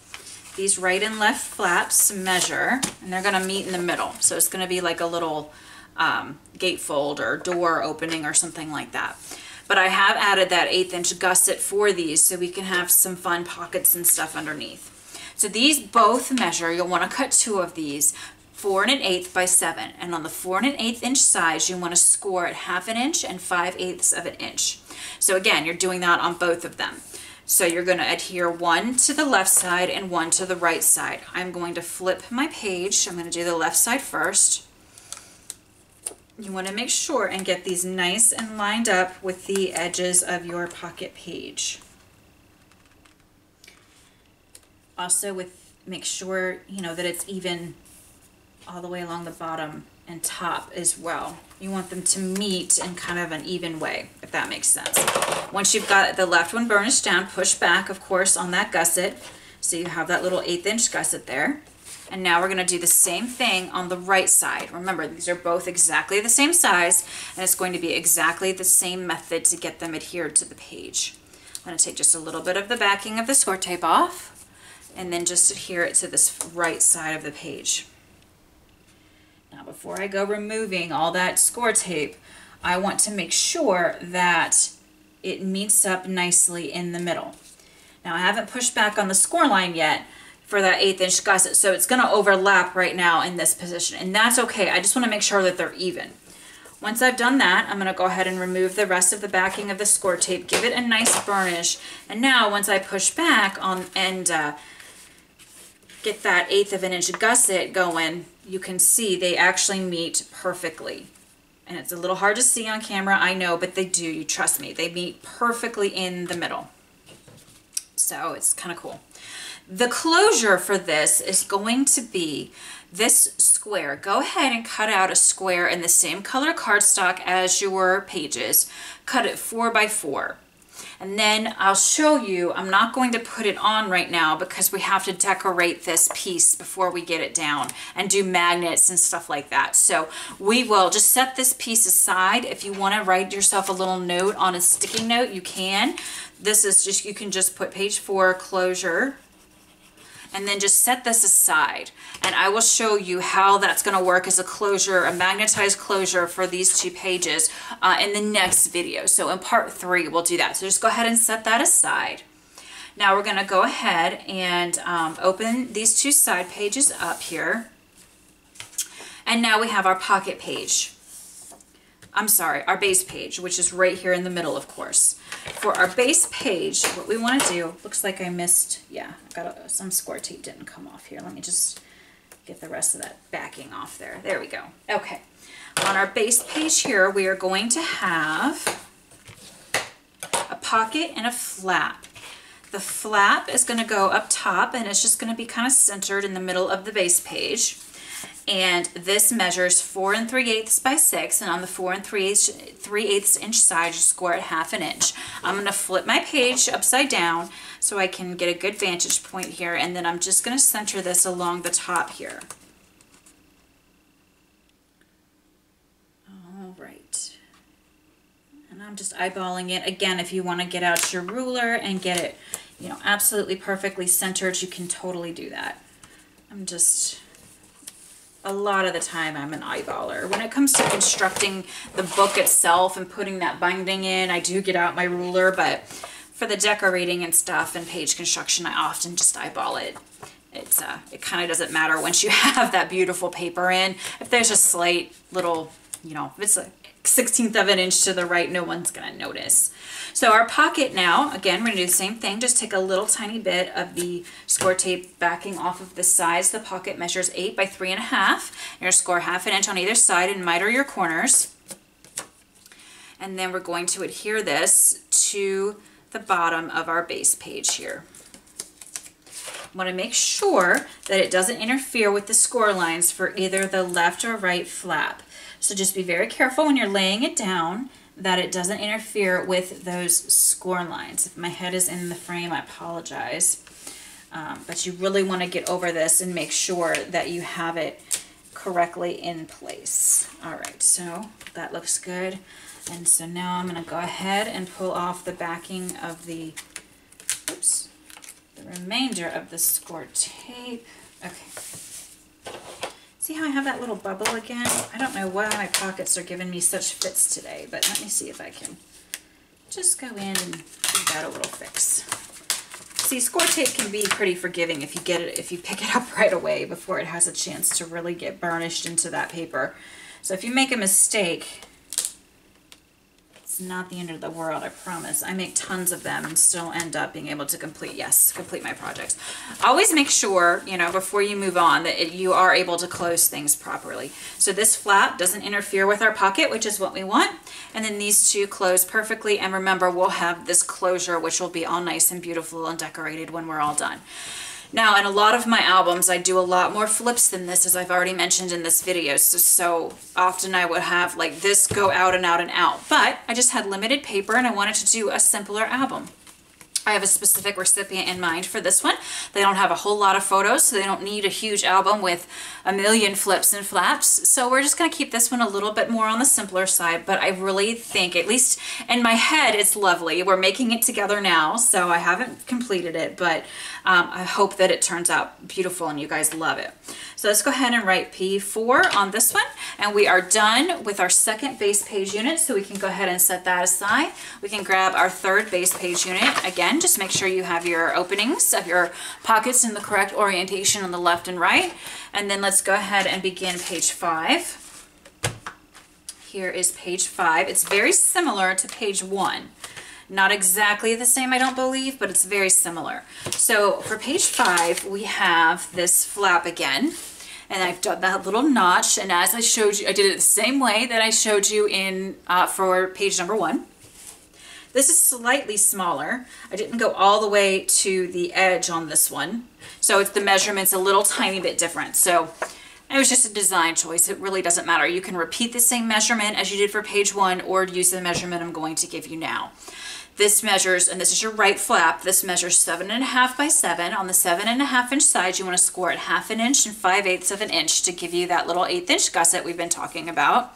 These right and left flaps measure, and they're gonna meet in the middle. So it's gonna be like a little um, gatefold or door opening or something like that. But I have added that eighth inch gusset for these so we can have some fun pockets and stuff underneath. So these both measure, you'll want to cut two of these, four and an eighth by seven. And on the four and an eighth inch sides, you want to score at half an inch and five eighths of an inch. So again, you're doing that on both of them. So you're going to adhere one to the left side and one to the right side. I'm going to flip my page. I'm going to do the left side first. You want to make sure and get these nice and lined up with the edges of your pocket page. Also with, make sure, you know, that it's even all the way along the bottom and top as well. You want them to meet in kind of an even way, if that makes sense. Once you've got the left one burnished down, push back, of course, on that gusset. So you have that little eighth inch gusset there. And now we're gonna do the same thing on the right side. Remember, these are both exactly the same size, and it's going to be exactly the same method to get them adhered to the page. I'm gonna take just a little bit of the backing of the score tape off, and then just adhere it to this right side of the page. Now, before I go removing all that score tape, I want to make sure that it meets up nicely in the middle. Now, I haven't pushed back on the score line yet, for that eighth inch gusset. So it's going to overlap right now in this position, and that's okay. I just want to make sure that they're even. Once I've done that, I'm going to go ahead and remove the rest of the backing of the score tape, give it a nice burnish. And now once I push back on and uh, get that eighth of an inch gusset going, you can see they actually meet perfectly. And it's a little hard to see on camera, I know, but they do, you trust me. They meet perfectly in the middle. So it's kind of cool. The closure for this is going to be this square. Go ahead and cut out a square in the same color cardstock as your pages. Cut it four by four. And then I'll show you, I'm not going to put it on right now because we have to decorate this piece before we get it down and do magnets and stuff like that. So we will just set this piece aside. If you want to write yourself a little note on a sticky note, you can. This is just, you can just put page four closure and then just set this aside. And I will show you how that's gonna work as a closure, a magnetized closure for these two pages uh, in the next video. So in part three, we'll do that. So just go ahead and set that aside. Now we're gonna go ahead and um, open these two side pages up here. And now we have our pocket page. I'm sorry, our base page, which is right here in the middle, of course. For our base page, what we want to do, looks like I missed, yeah, I've got a, some score tape didn't come off here. Let me just get the rest of that backing off there. There we go. Okay. On our base page here, we are going to have a pocket and a flap. The flap is going to go up top, and it's just going to be kind of centered in the middle of the base page. And this measures four and three eighths by six, and on the four and three eighths, three eighths inch side, you score it half an inch. I'm going to flip my page upside down so I can get a good vantage point here, and then I'm just going to center this along the top here. All right, and I'm just eyeballing it again. If you want to get out your ruler and get it, you know, absolutely perfectly centered, you can totally do that. I'm just. A lot of the time I'm an eyeballer. When it comes to constructing the book itself and putting that binding in, I do get out my ruler, but for the decorating and stuff and page construction, I often just eyeball it. It's uh, it kind of doesn't matter once you have that beautiful paper in. If there's a slight little, you know, if it's a sixteenth of an inch to the right, no one's gonna notice. So our pocket now, again, we're gonna do the same thing. Just take a little tiny bit of the score tape backing off of the sides. The pocket measures eight by three and a half. You're gonna score half an inch on either side and miter your corners. And then we're going to adhere this to the bottom of our base page here. Want to make sure that it doesn't interfere with the score lines for either the left or right flap. So just be very careful when you're laying it down that it doesn't interfere with those score lines. If my head is in the frame, I apologize. Um, but you really want to get over this and make sure that you have it correctly in place. All right, so that looks good. And so now I'm going to go ahead and pull off the backing of the, oops, the remainder of the score tape. Okay. See how I have that little bubble again? I don't know why my pockets are giving me such fits today, but let me see if I can just go in and give that a little fix. See, score tape can be pretty forgiving if you get it, if you pick it up right away before it has a chance to really get burnished into that paper. So if you make a mistake, it's not the end of the world, I promise. I make tons of them and still end up being able to complete, yes, complete my projects. Always make sure, you know, before you move on that it, you are able to close things properly. So this flap doesn't interfere with our pocket, which is what we want. And then these two close perfectly. And remember, we'll have this closure, which will be all nice and beautiful and decorated when we're all done. Now, in a lot of my albums, I do a lot more flips than this, as I've already mentioned in this video. So, so often I would have like this go out and out and out, but I just had limited paper and I wanted to do a simpler album. I have a specific recipient in mind for this one. They don't have a whole lot of photos, so they don't need a huge album with a million flips and flaps. So we're just gonna keep this one a little bit more on the simpler side, but I really think, at least in my head, it's lovely. We're making it together now, so I haven't completed it, but um, I hope that it turns out beautiful and you guys love it. So let's go ahead and write P four on this one, and we are done with our second base page unit, so we can go ahead and set that aside. We can grab our third base page unit again. again, just make sure you have your openings of your pockets in the correct orientation on the left and right. And then let's go ahead and begin page five. Here is page five. It's very similar to page one. Not exactly the same, I don't believe, but it's very similar. So for page five, we have this flap again. And I've done that little notch, and as I showed you, I did it the same way that I showed you in uh, for page number one. This is slightly smaller. I didn't go all the way to the edge on this one, so it's the measurement's a little tiny bit different. So it was just a design choice. It really doesn't matter. You can repeat the same measurement as you did for page one, or use the measurement I'm going to give you now. This measures, and this is your right flap, this measures seven and a half by seven. On the seven and a half inch side, you want to score at half an inch and five eighths of an inch to give you that little eighth inch gusset we've been talking about.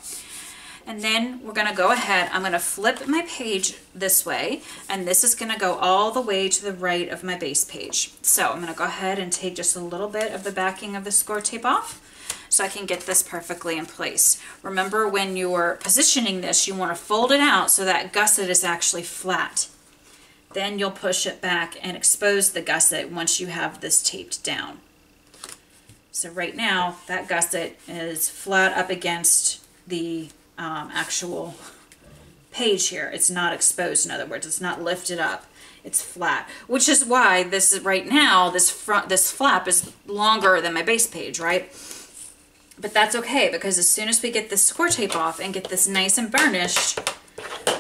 And then we're going to go ahead, I'm going to flip my page this way, and this is going to go all the way to the right of my base page. So I'm going to go ahead and take just a little bit of the backing of the score tape off, so I can get this perfectly in place. Remember, when you're positioning this, you want to fold it out so that gusset is actually flat. Then you'll push it back and expose the gusset once you have this taped down. So right now, that gusset is flat up against the um, actual page here. It's not exposed, in other words, it's not lifted up. It's flat, which is why this is right now, this front, this flap is longer than my base page, right? But that's okay, because as soon as we get this score tape off and get this nice and burnished,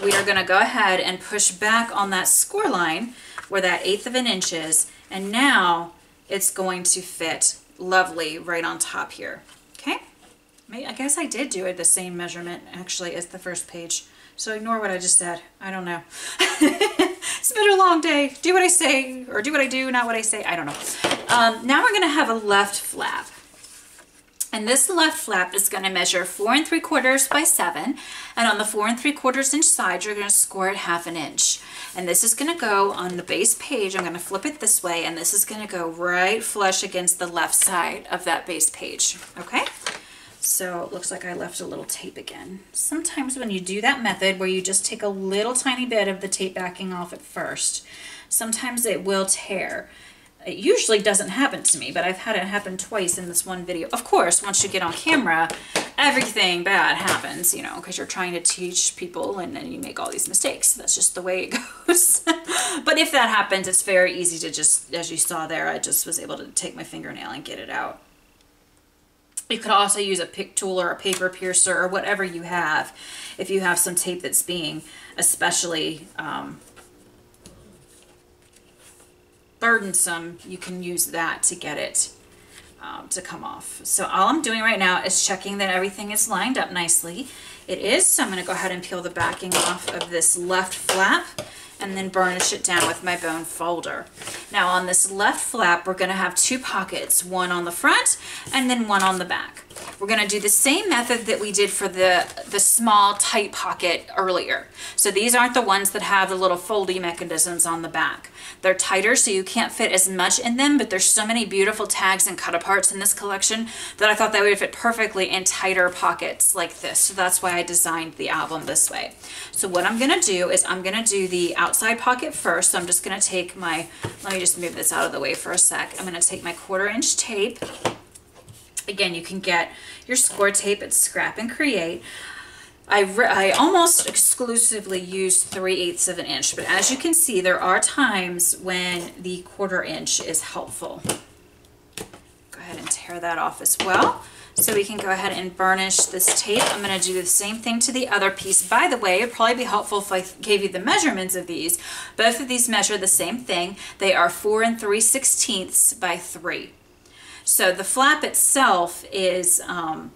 we are going to go ahead and push back on that score line where that eighth of an inch is, and now it's going to fit lovely right on top here. Okay? I guess I did do it the same measurement actually as the first page, so ignore what I just said. I don't know. It's been a long day. Do what I say, or do what I do, not what I say. I don't know. Um, now we're going to have a left flap. And this left flap is going to measure four and three quarters by seven, and on the four and three quarters inch side, you're going to score it half an inch. And this is going to go on the base page. I'm going to flip it this way, and this is going to go right flush against the left side of that base page. Okay? So it looks like I left a little tape again. Sometimes when you do that method where you just take a little tiny bit of the tape backing off at first, sometimes it will tear. It usually doesn't happen to me, but I've had it happen twice in this one video. Of course, once you get on camera, everything bad happens, you know, because you're trying to teach people and then you make all these mistakes. That's just the way it goes. But if that happens, it's very easy to just, as you saw there, I just was able to take my fingernail and get it out. You could also use a pick tool or a paper piercer or whatever you have if you have some tape that's being especially um, burdensome. You can use that to get it um, to come off. So all I'm doing right now is checking that everything is lined up nicely. It is, so I'm going to go ahead and peel the backing off of this left flap and then burnish it down with my bone folder. Now on this left flap, we're going to have two pockets, one on the front and then one on the back. We're going to do the same method that we did for the, the small tight pocket earlier. So these aren't the ones that have the little foldy mechanisms on the back. They're tighter, so you can't fit as much in them, but there's so many beautiful tags and cut-aparts in this collection that I thought that would fit perfectly in tighter pockets like this. So that's why I designed the album this way. So what I'm going to do is I'm going to do the outside pocket first. So I'm just going to take my, let me just move this out of the way for a sec. I'm going to take my quarter inch tape. Again, you can get your score tape at Scrap and Create. I, I almost exclusively use three eighths of an inch, but as you can see, there are times when the quarter inch is helpful. Go ahead and tear that off as well. So we can go ahead and burnish this tape. I'm going to do the same thing to the other piece. By the way, it'd probably be helpful if I gave you the measurements of these. Both of these measure the same thing. They are four and three sixteenths by three. So the flap itself is um,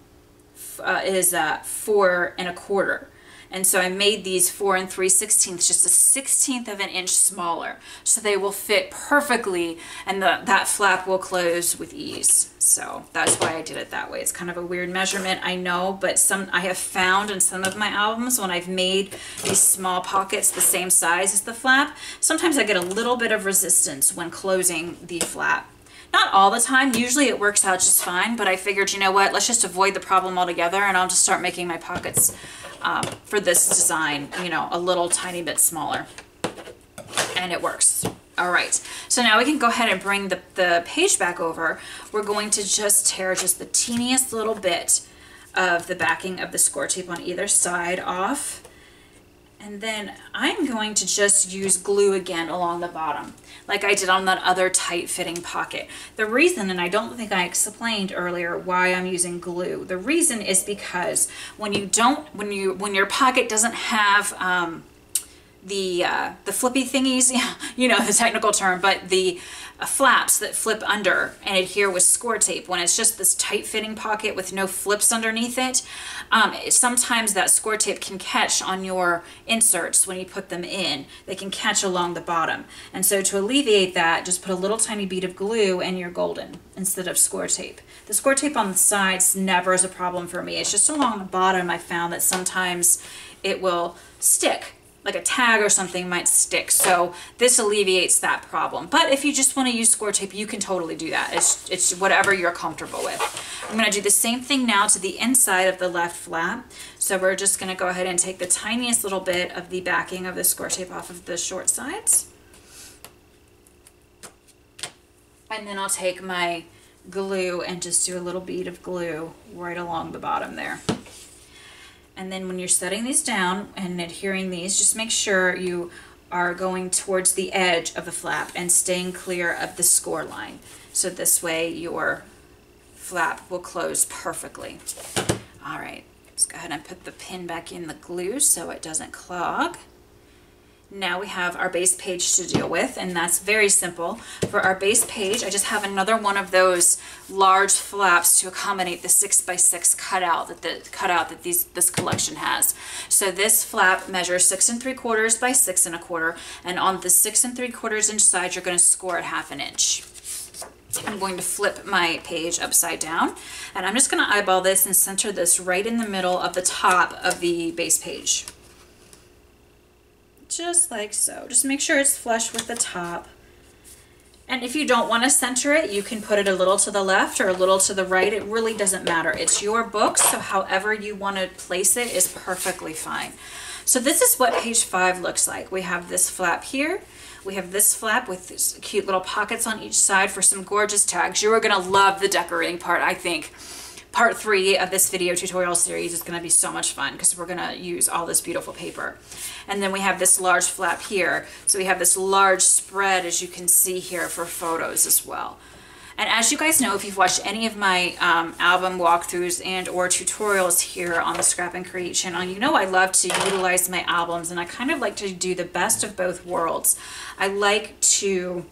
uh, is uh, four and a quarter, and so I made these four and three sixteenths just a sixteenth of an inch smaller, so they will fit perfectly, and the, that flap will close with ease. So that's why I did it that way. It's kind of a weird measurement, I know, but some I have found in some of my albums when I've made these small pockets the same size as the flap, sometimes I get a little bit of resistance when closing the flap. Not all the time. Usually it works out just fine, but I figured, you know what, let's just avoid the problem altogether, and I'll just start making my pockets um, for this design, you know, a little tiny bit smaller. and it works. All right, so now we can go ahead and bring the, the page back over. We're going to just tear just the teeniest little bit of the backing of the score tape on either side off. And then I'm going to just use glue again along the bottom, like I did on that other tight-fitting pocket. The reason, and I don't think I explained earlier why I'm using glue, the reason is because when you don't, when you, when your pocket doesn't have um, the uh, the flippy thingies, you know, the technical term, but the uh, flaps that flip under and adhere with score tape, when it's just this tight-fitting pocket with no flips underneath it, um, sometimes that score tape can catch on your inserts when you put them in. They can catch along the bottom, and so to alleviate that, just put a little tiny bead of glue and you're golden instead of score tape. The score tape on the sides never is a problem for me. It's just along the bottom I found that sometimes it will stick, like a tag or something might stick, so this alleviates that problem. But if you just want to use score tape, you can totally do that. It's, it's whatever you're comfortable with. I'm going to do the same thing now to the inside of the left flap. So we're just going to go ahead and take the tiniest little bit of the backing of the score tape off of the short sides. And then I'll take my glue and just do a little bead of glue right along the bottom there. And then when you're setting these down and adhering these, just make sure you are going towards the edge of the flap and staying clear of the score line. So this way your flap will close perfectly. All right, let's go ahead and put the pin back in the glue so it doesn't clog. Now we have our base page to deal with, and that's very simple. For our base page, I just have another one of those large flaps to accommodate the six by six cutout that the cutout that these this collection has. So this flap measures six and three quarters by six and a quarter, and on the six and three quarters inch side, you're going to score at half an inch. I'm going to flip my page upside down, and I'm just going to eyeball this and center this right in the middle of the top of the base page. Just like so. Just make sure it's flush with the top. And if you don't want to center it, you can put it a little to the left or a little to the right. It really doesn't matter. It's your book, so however you want to place it is perfectly fine. So this is what page five looks like. We have this flap here. We have this flap with these cute little pockets on each side for some gorgeous tags. You are going to love the decorating part, I think. Part three of this video tutorial series is going to be so much fun because we're going to use all this beautiful paper. And then we have this large flap here. So we have this large spread, as you can see here, for photos as well. And as you guys know, if you've watched any of my um, album walkthroughs and or tutorials here on the Scrap and Create channel, you know I love to utilize my albums, and I kind of like to do the best of both worlds. I like to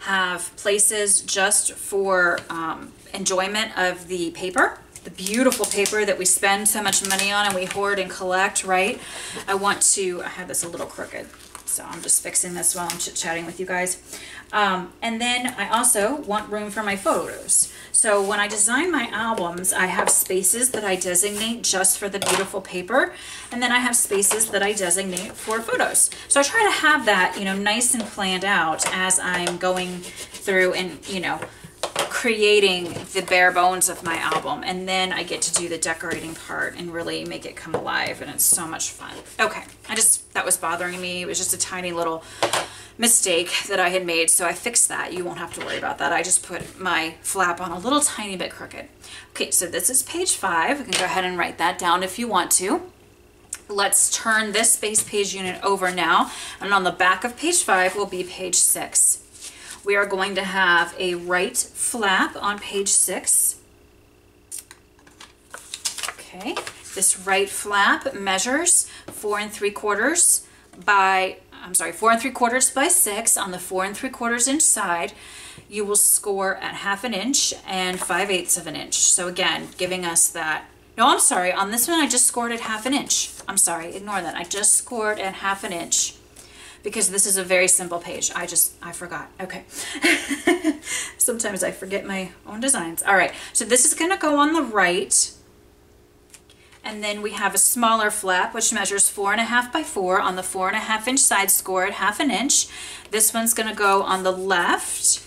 have places just for um, enjoyment of the paper, the beautiful paper that we spend so much money on and we hoard and collect, right? I want to, I have this a little crooked, so I'm just fixing this while I'm chit-chatting with you guys. Um, and then I also want room for my photos. So when I design my albums, I have spaces that I designate just for the beautiful paper, and then I have spaces that I designate for photos. So I try to have that, you know, nice and planned out as I'm going through and, you know, creating the bare bones of my album, and then I get to do the decorating part and really make it come alive, and it's so much fun. Okay, I just, that was bothering me. It was just a tiny little mistake that I had made, so I fixed that. You won't have to worry about that. I just put my flap on a little tiny bit crooked. Okay, so this is page five. We can go ahead and write that down if you want to. Let's turn this base page unit over now, and on the back of page five will be page six. We are going to have a right flap on page six. Okay, this right flap measures four and three quarters by, I'm sorry, four and three quarters by six. On the four and three quarters inch side, you will score at half an inch and five eighths of an inch. So again, giving us that. No, I'm sorry, on this one I just scored at half an inch. I'm sorry, ignore that. I just scored at half an inch, because this is a very simple page. I just, I forgot. Okay. Sometimes I forget my own designs. All right, so this is gonna go on the right. And then we have a smaller flap, which measures four and a half by four. On the four and a half inch side, score at half an inch. This one's gonna go on the left.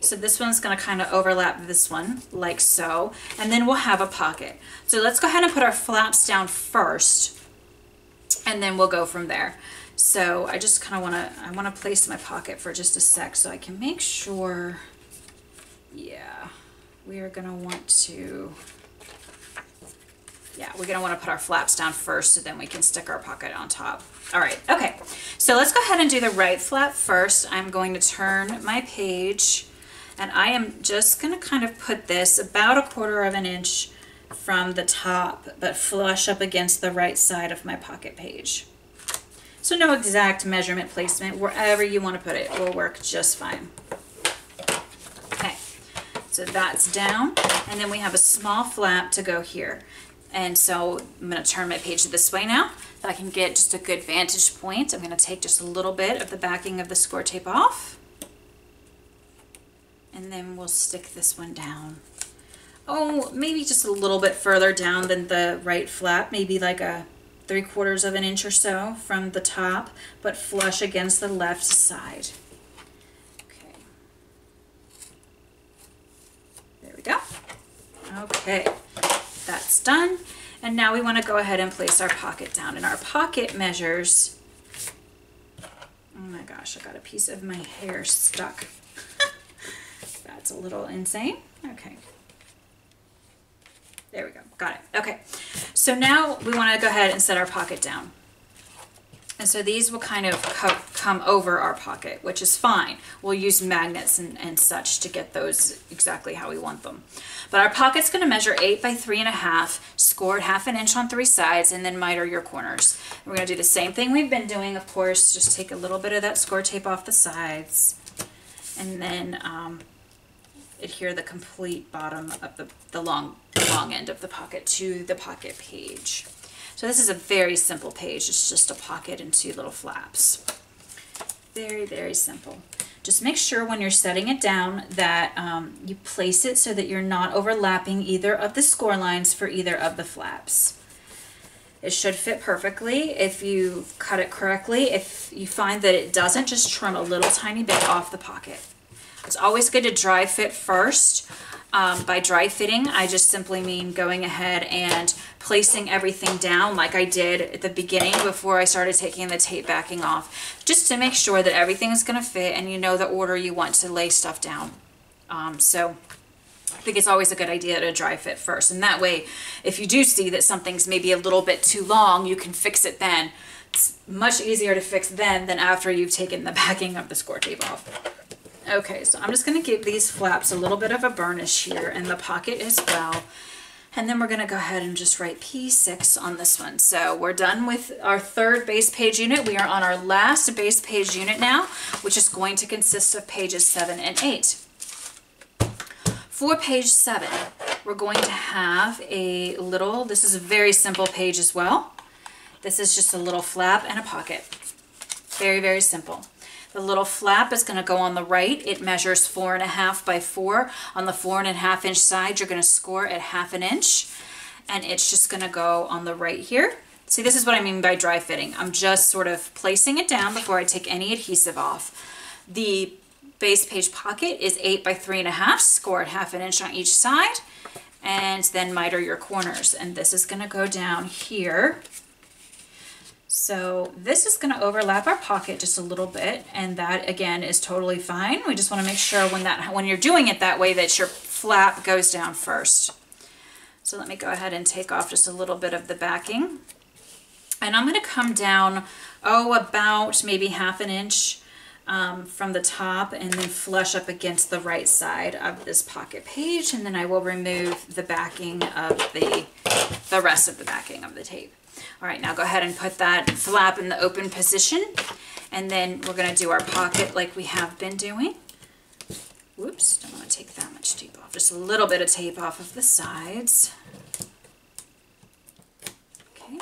So this one's gonna kind of overlap this one, like so. And then we'll have a pocket. So let's go ahead and put our flaps down first, and then we'll go from there. So I just kind of want to, I want to place my pocket for just a sec so I can make sure, yeah, we are going to want to, yeah, we're going to want to put our flaps down first so then we can stick our pocket on top. All right. Okay. So let's go ahead and do the right flap first. I'm going to turn my page and I am just going to kind of put this about a quarter of an inch from the top, but flush up against the right side of my pocket page. So no exact measurement placement, wherever you want to put it will work just fine. Okay, so that's down, and then we have a small flap to go here. And so I'm going to turn my page this way now so I can get just a good vantage point. I'm going to take just a little bit of the backing of the score tape off, and then we'll stick this one down. Oh, maybe just a little bit further down than the right flap, maybe like a three quarters of an inch or so from the top, but flush against the left side. Okay. There we go. Okay, that's done. And now we want to go ahead and place our pocket down, and our pocket measures, oh my gosh, I got a piece of my hair stuck. That's a little insane. Okay. There we go. Got it. Okay. So now we want to go ahead and set our pocket down. And so these will kind of co come over our pocket, which is fine. We'll use magnets and, and such to get those exactly how we want them. But our pocket's going to measure eight by three and a half, scored half an inch on three sides, and then miter your corners. And we're going to do the same thing we've been doing, of course. Just take a little bit of that score tape off the sides, and then um, adhere the complete bottom of the, the long long end of the pocket to the pocket page. So this is a very simple page. It's just a pocket and two little flaps. Very, very simple. Just make sure when you're setting it down that um, you place it so that you're not overlapping either of the score lines for either of the flaps. It should fit perfectly if you cut it correctly. If you find that it doesn't, just trim a little tiny bit off the pocket. It's always good to dry fit first. Um, by dry fitting, I just simply mean going ahead and placing everything down like I did at the beginning before I started taking the tape backing off, just to make sure that everything is going to fit and you know the order you want to lay stuff down. Um, so I think it's always a good idea to dry fit first. And that way, if you do see that something's maybe a little bit too long, you can fix it then. It's much easier to fix then than after you've taken the backing of the score tape off. Okay, so I'm just going to give these flaps a little bit of a burnish here, and the pocket as well. And then we're going to go ahead and just write P six on this one. So we're done with our third base page unit. We are on our last base page unit now, which is going to consist of pages seven and eight. For page seven, we're going to have a little, this is a very simple page as well. This is just a little flap and a pocket. Very, very simple. The little flap is going to go on the right. It measures four and a half by four. On the four and a half inch side, you're going to score at half an inch, and it's just going to go on the right here. See, this is what I mean by dry fitting. I'm just sort of placing it down before I take any adhesive off. The base page pocket is eight by three and a half, score at half an inch on each side, and then miter your corners. And this is going to go down here. So this is going to overlap our pocket just a little bit, and that again is totally fine. We just want to make sure when that when you're doing it that way that your flap goes down first. So let me go ahead and take off just a little bit of the backing, and I'm going to come down oh about maybe half an inch um, from the top, and then flush up against the right side of this pocket page, and then I will remove the backing of the the rest of the backing of the tape. All right, now go ahead and put that flap in the open position, and then we're going to do our pocket like we have been doing. Whoops, don't want to take that much tape off. Just a little bit of tape off of the sides. Okay.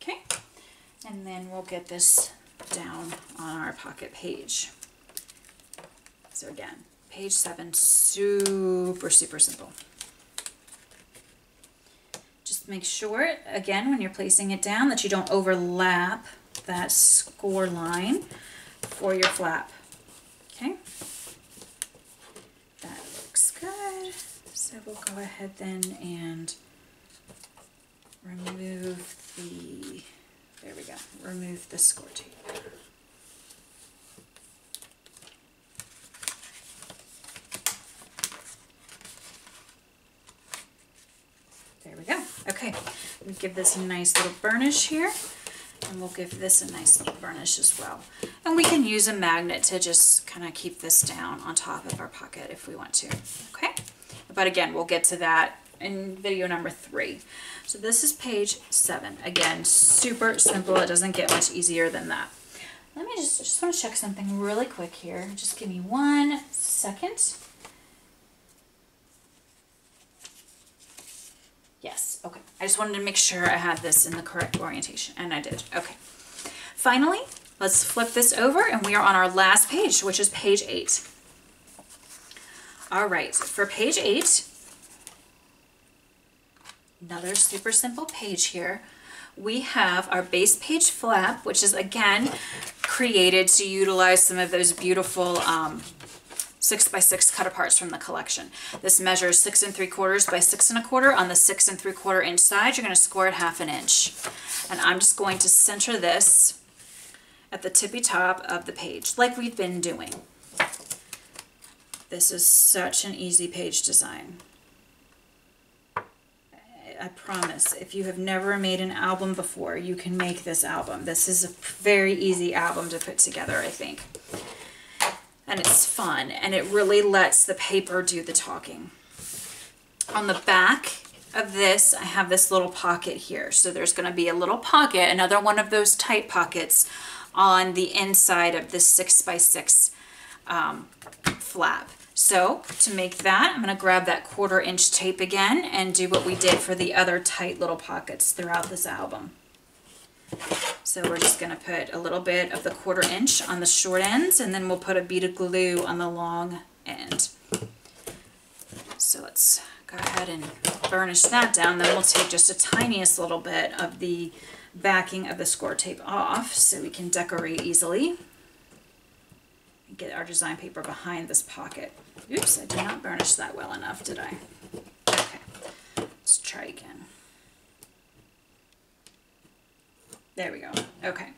Okay, and then we'll get this down on our pocket page. So again, page seven, super, super simple. Just make sure, again, when you're placing it down that you don't overlap that score line for your flap. Okay, that looks good. So we'll go ahead then and remove the, there we go, remove the score tape. There we go. Okay, we give this a nice little burnish here, and we'll give this a nice little burnish as well. And we can use a magnet to just kind of keep this down on top of our pocket if we want to, okay? But again, we'll get to that in video number three. So this is page seven. Again, super simple. It doesn't get much easier than that. Let me just, just want to check something really quick here. Just give me one second. Yes, okay. I just wanted to make sure I had this in the correct orientation, and I did. Okay. Finally, let's flip this over, and we are on our last page, which is page eight. All right, for page eight, another super simple page here. We have our base page flap, which is again created to utilize some of those beautiful um, six by six cut aparts from the collection. This measures six and three quarters by six and a quarter. On the six and three quarter inch side, you're going to score it half an inch. And I'm just going to center this at the tippy top of the page, like we've been doing. This is such an easy page design. I promise, if you have never made an album before, you can make this album. This is a very easy album to put together, I think. And it's fun, and it really lets the paper do the talking. On the back of this, I have this little pocket here. So there's going to be a little pocket, another one of those tight pockets, on the inside of this six by six um, flap. So to make that, I'm going to grab that quarter inch tape again and do what we did for the other tight little pockets throughout this album. So we're just going to put a little bit of the quarter inch on the short ends, and then we'll put a bead of glue on the long end. So let's go ahead and burnish that down. Then we'll take just a tiniest little bit of the backing of the score tape off so we can decorate easily and get our design paper behind this pocket. Oops, I did not burnish that well enough, did I? Okay, let's try again. There we go. Okay.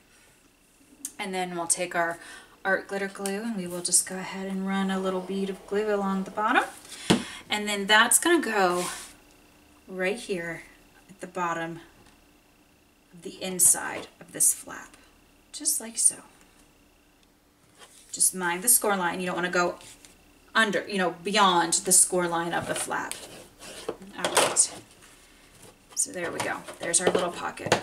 And then we'll take our art glitter glue, and we will just go ahead and run a little bead of glue along the bottom. And then that's going to go right here at the bottom of the inside of this flap. Just like so. Just mind the score line. You don't want to go under, you know, beyond the score line of the flap. All right. So there we go. There's our little pocket.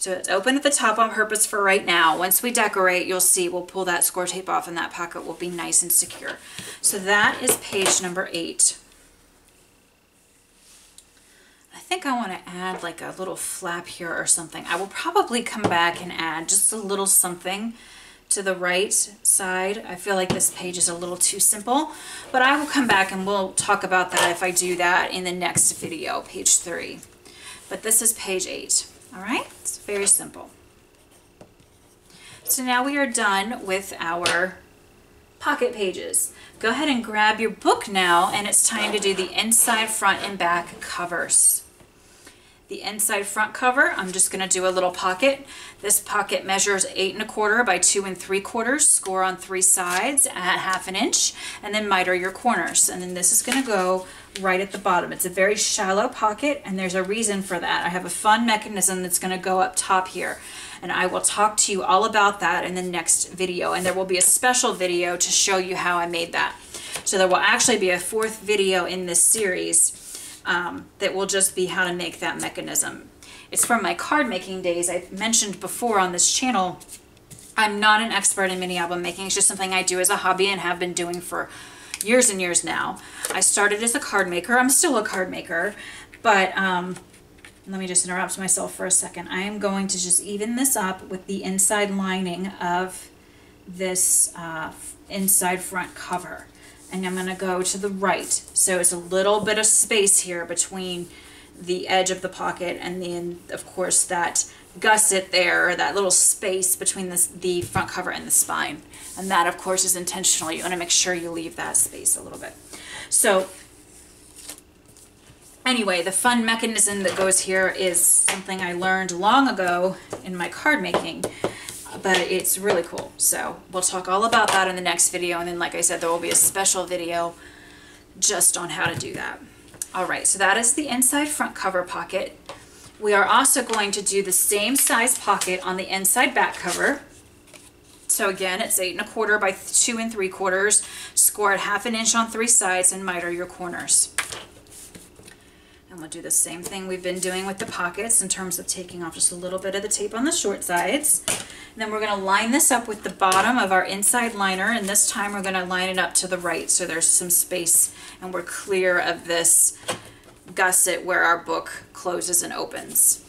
So it's open at the top on purpose for right now. Once we decorate, you'll see we'll pull that score tape off, and that pocket will be nice and secure. So that is page number eight. I think I want to add like a little flap here or something. I will probably come back and add just a little something to the right side. I feel like this page is a little too simple, but I will come back and we'll talk about that if I do that in the next video, page three. But this is page eight. All right, it's very simple. So now we are done with our pocket pages. Go ahead and grab your book now, and it's time to do the inside, front, and back covers. The inside front cover, I'm just going to do a little pocket. This pocket measures eight and a quarter by two and three quarters. Score on three sides at half an inch, and then miter your corners. And then this is going to go right at the bottom. It's a very shallow pocket, and there's a reason for that. I have a fun mechanism that's going to go up top here, and I will talk to you all about that in the next video. And there will be a special video to show you how I made that. So there will actually be a fourth video in this series. Um, that will just be how to make that mechanism. It's from my card making days. I've mentioned before on this channel, I'm not an expert in mini album making. It's just something I do as a hobby and have been doing for years and years now. I started as a card maker. I'm still a card maker, but um, let me just interrupt myself for a second. I am going to just even this up with the inside lining of this uh, inside front cover. And I'm going to go to the right. So it's a little bit of space here between the edge of the pocket and then, of course, that gusset there, or that little space between this, the front cover and the spine. And that, of course, is intentional. You want to make sure you leave that space a little bit. So Anyway, the fun mechanism that goes here is something I learned long ago in my card making, but it's really cool. So we'll talk all about that in the next video, and then like I said, there will be a special video just on how to do that. Alright, so that is the inside front cover pocket. We are also going to do the same size pocket on the inside back cover. So again, it's eight and a quarter by two and three quarters, score it half an inch on three sides, and miter your corners. And we'll do the same thing we've been doing with the pockets in terms of taking off just a little bit of the tape on the short sides. And then we're going to line this up with the bottom of our inside liner, and this time we're going to line it up to the right so there's some space and we're clear of this gusset where our book closes and opens.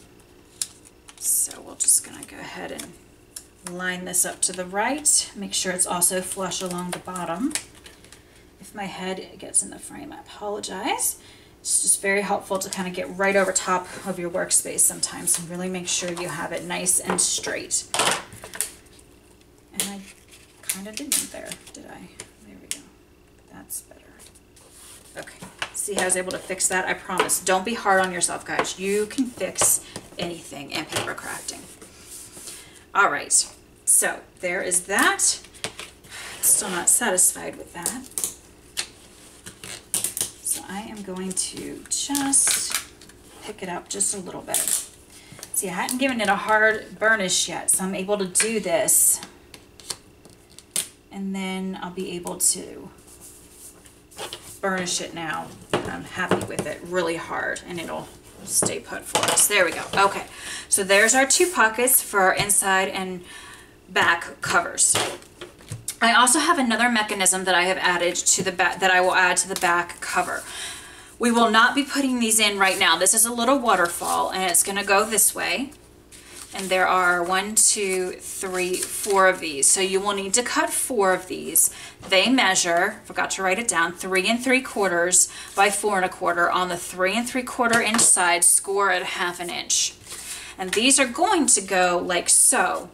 So we're just going to go ahead and line this up to the right. Make sure it's also flush along the bottom. If my head gets in the frame, I apologize. It's just very helpful to kind of get right over top of your workspace sometimes and really make sure you have it nice and straight. And I kind of didn't there, did I? There we go. That's better. Okay. See how I was able to fix that? I promise. Don't be hard on yourself, guys. You can fix anything in paper crafting. All right. So there is that. Still not satisfied with that. So I am going to just pick it up just a little bit. See, I hadn't given it a hard burnish yet, so I'm able to do this, and then I'll be able to burnish it now. I'm happy with it, really hard, and it'll stay put for us. There we go. Okay, so there's our two pockets for our inside and back covers. I also have another mechanism that I have added to the back, that I will add to the back cover. We will not be putting these in right now. This is a little waterfall, and it's going to go this way. And there are one, two, three, four of these. So you will need to cut four of these. They measure, forgot to write it down, three and three quarters by four and a quarter. On the three and three quarter inch side, score at half an inch. And these are going to go like so.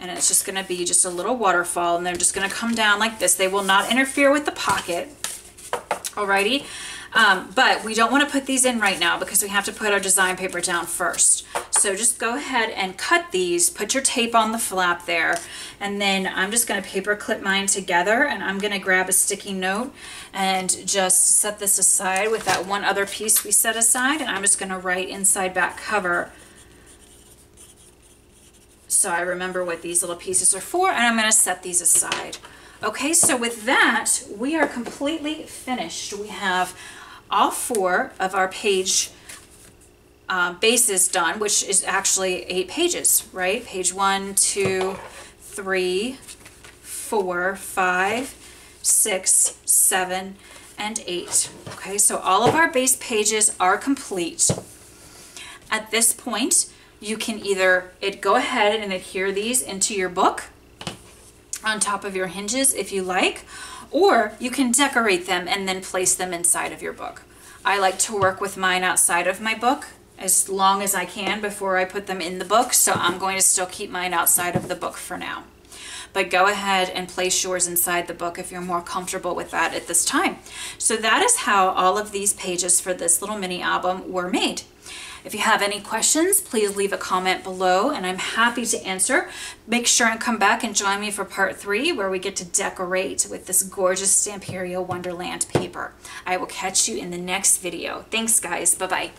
And it's just going to be just a little waterfall, and they're just going to come down like this. They will not interfere with the pocket. Alrighty. Um, but we don't want to put these in right now because we have to put our design paper down first. So just go ahead and cut these, put your tape on the flap there, and then I'm just going to paper clip mine together, and I'm going to grab a sticky note and just set this aside with that one other piece we set aside, and I'm just going to write inside back cover. So I remember what these little pieces are for, and I'm going to set these aside. Okay, so with that, we are completely finished. We have all four of our page uh, bases done, which is actually eight pages, right? Page one, two, three, four, five, six, seven, and eight. Okay, so all of our base pages are complete. At this point, you can either it, go ahead and adhere these into your book on top of your hinges if you like, or you can decorate them and then place them inside of your book. I like to work with mine outside of my book as long as I can before I put them in the book, so I'm going to still keep mine outside of the book for now. But go ahead and place yours inside the book if you're more comfortable with that at this time. So that is how all of these pages for this little mini album were made. If you have any questions, please leave a comment below, and I'm happy to answer. Make sure and come back and join me for part three, where we get to decorate with this gorgeous Stamperia Wonderland paper. I will catch you in the next video. Thanks, guys. Bye-bye.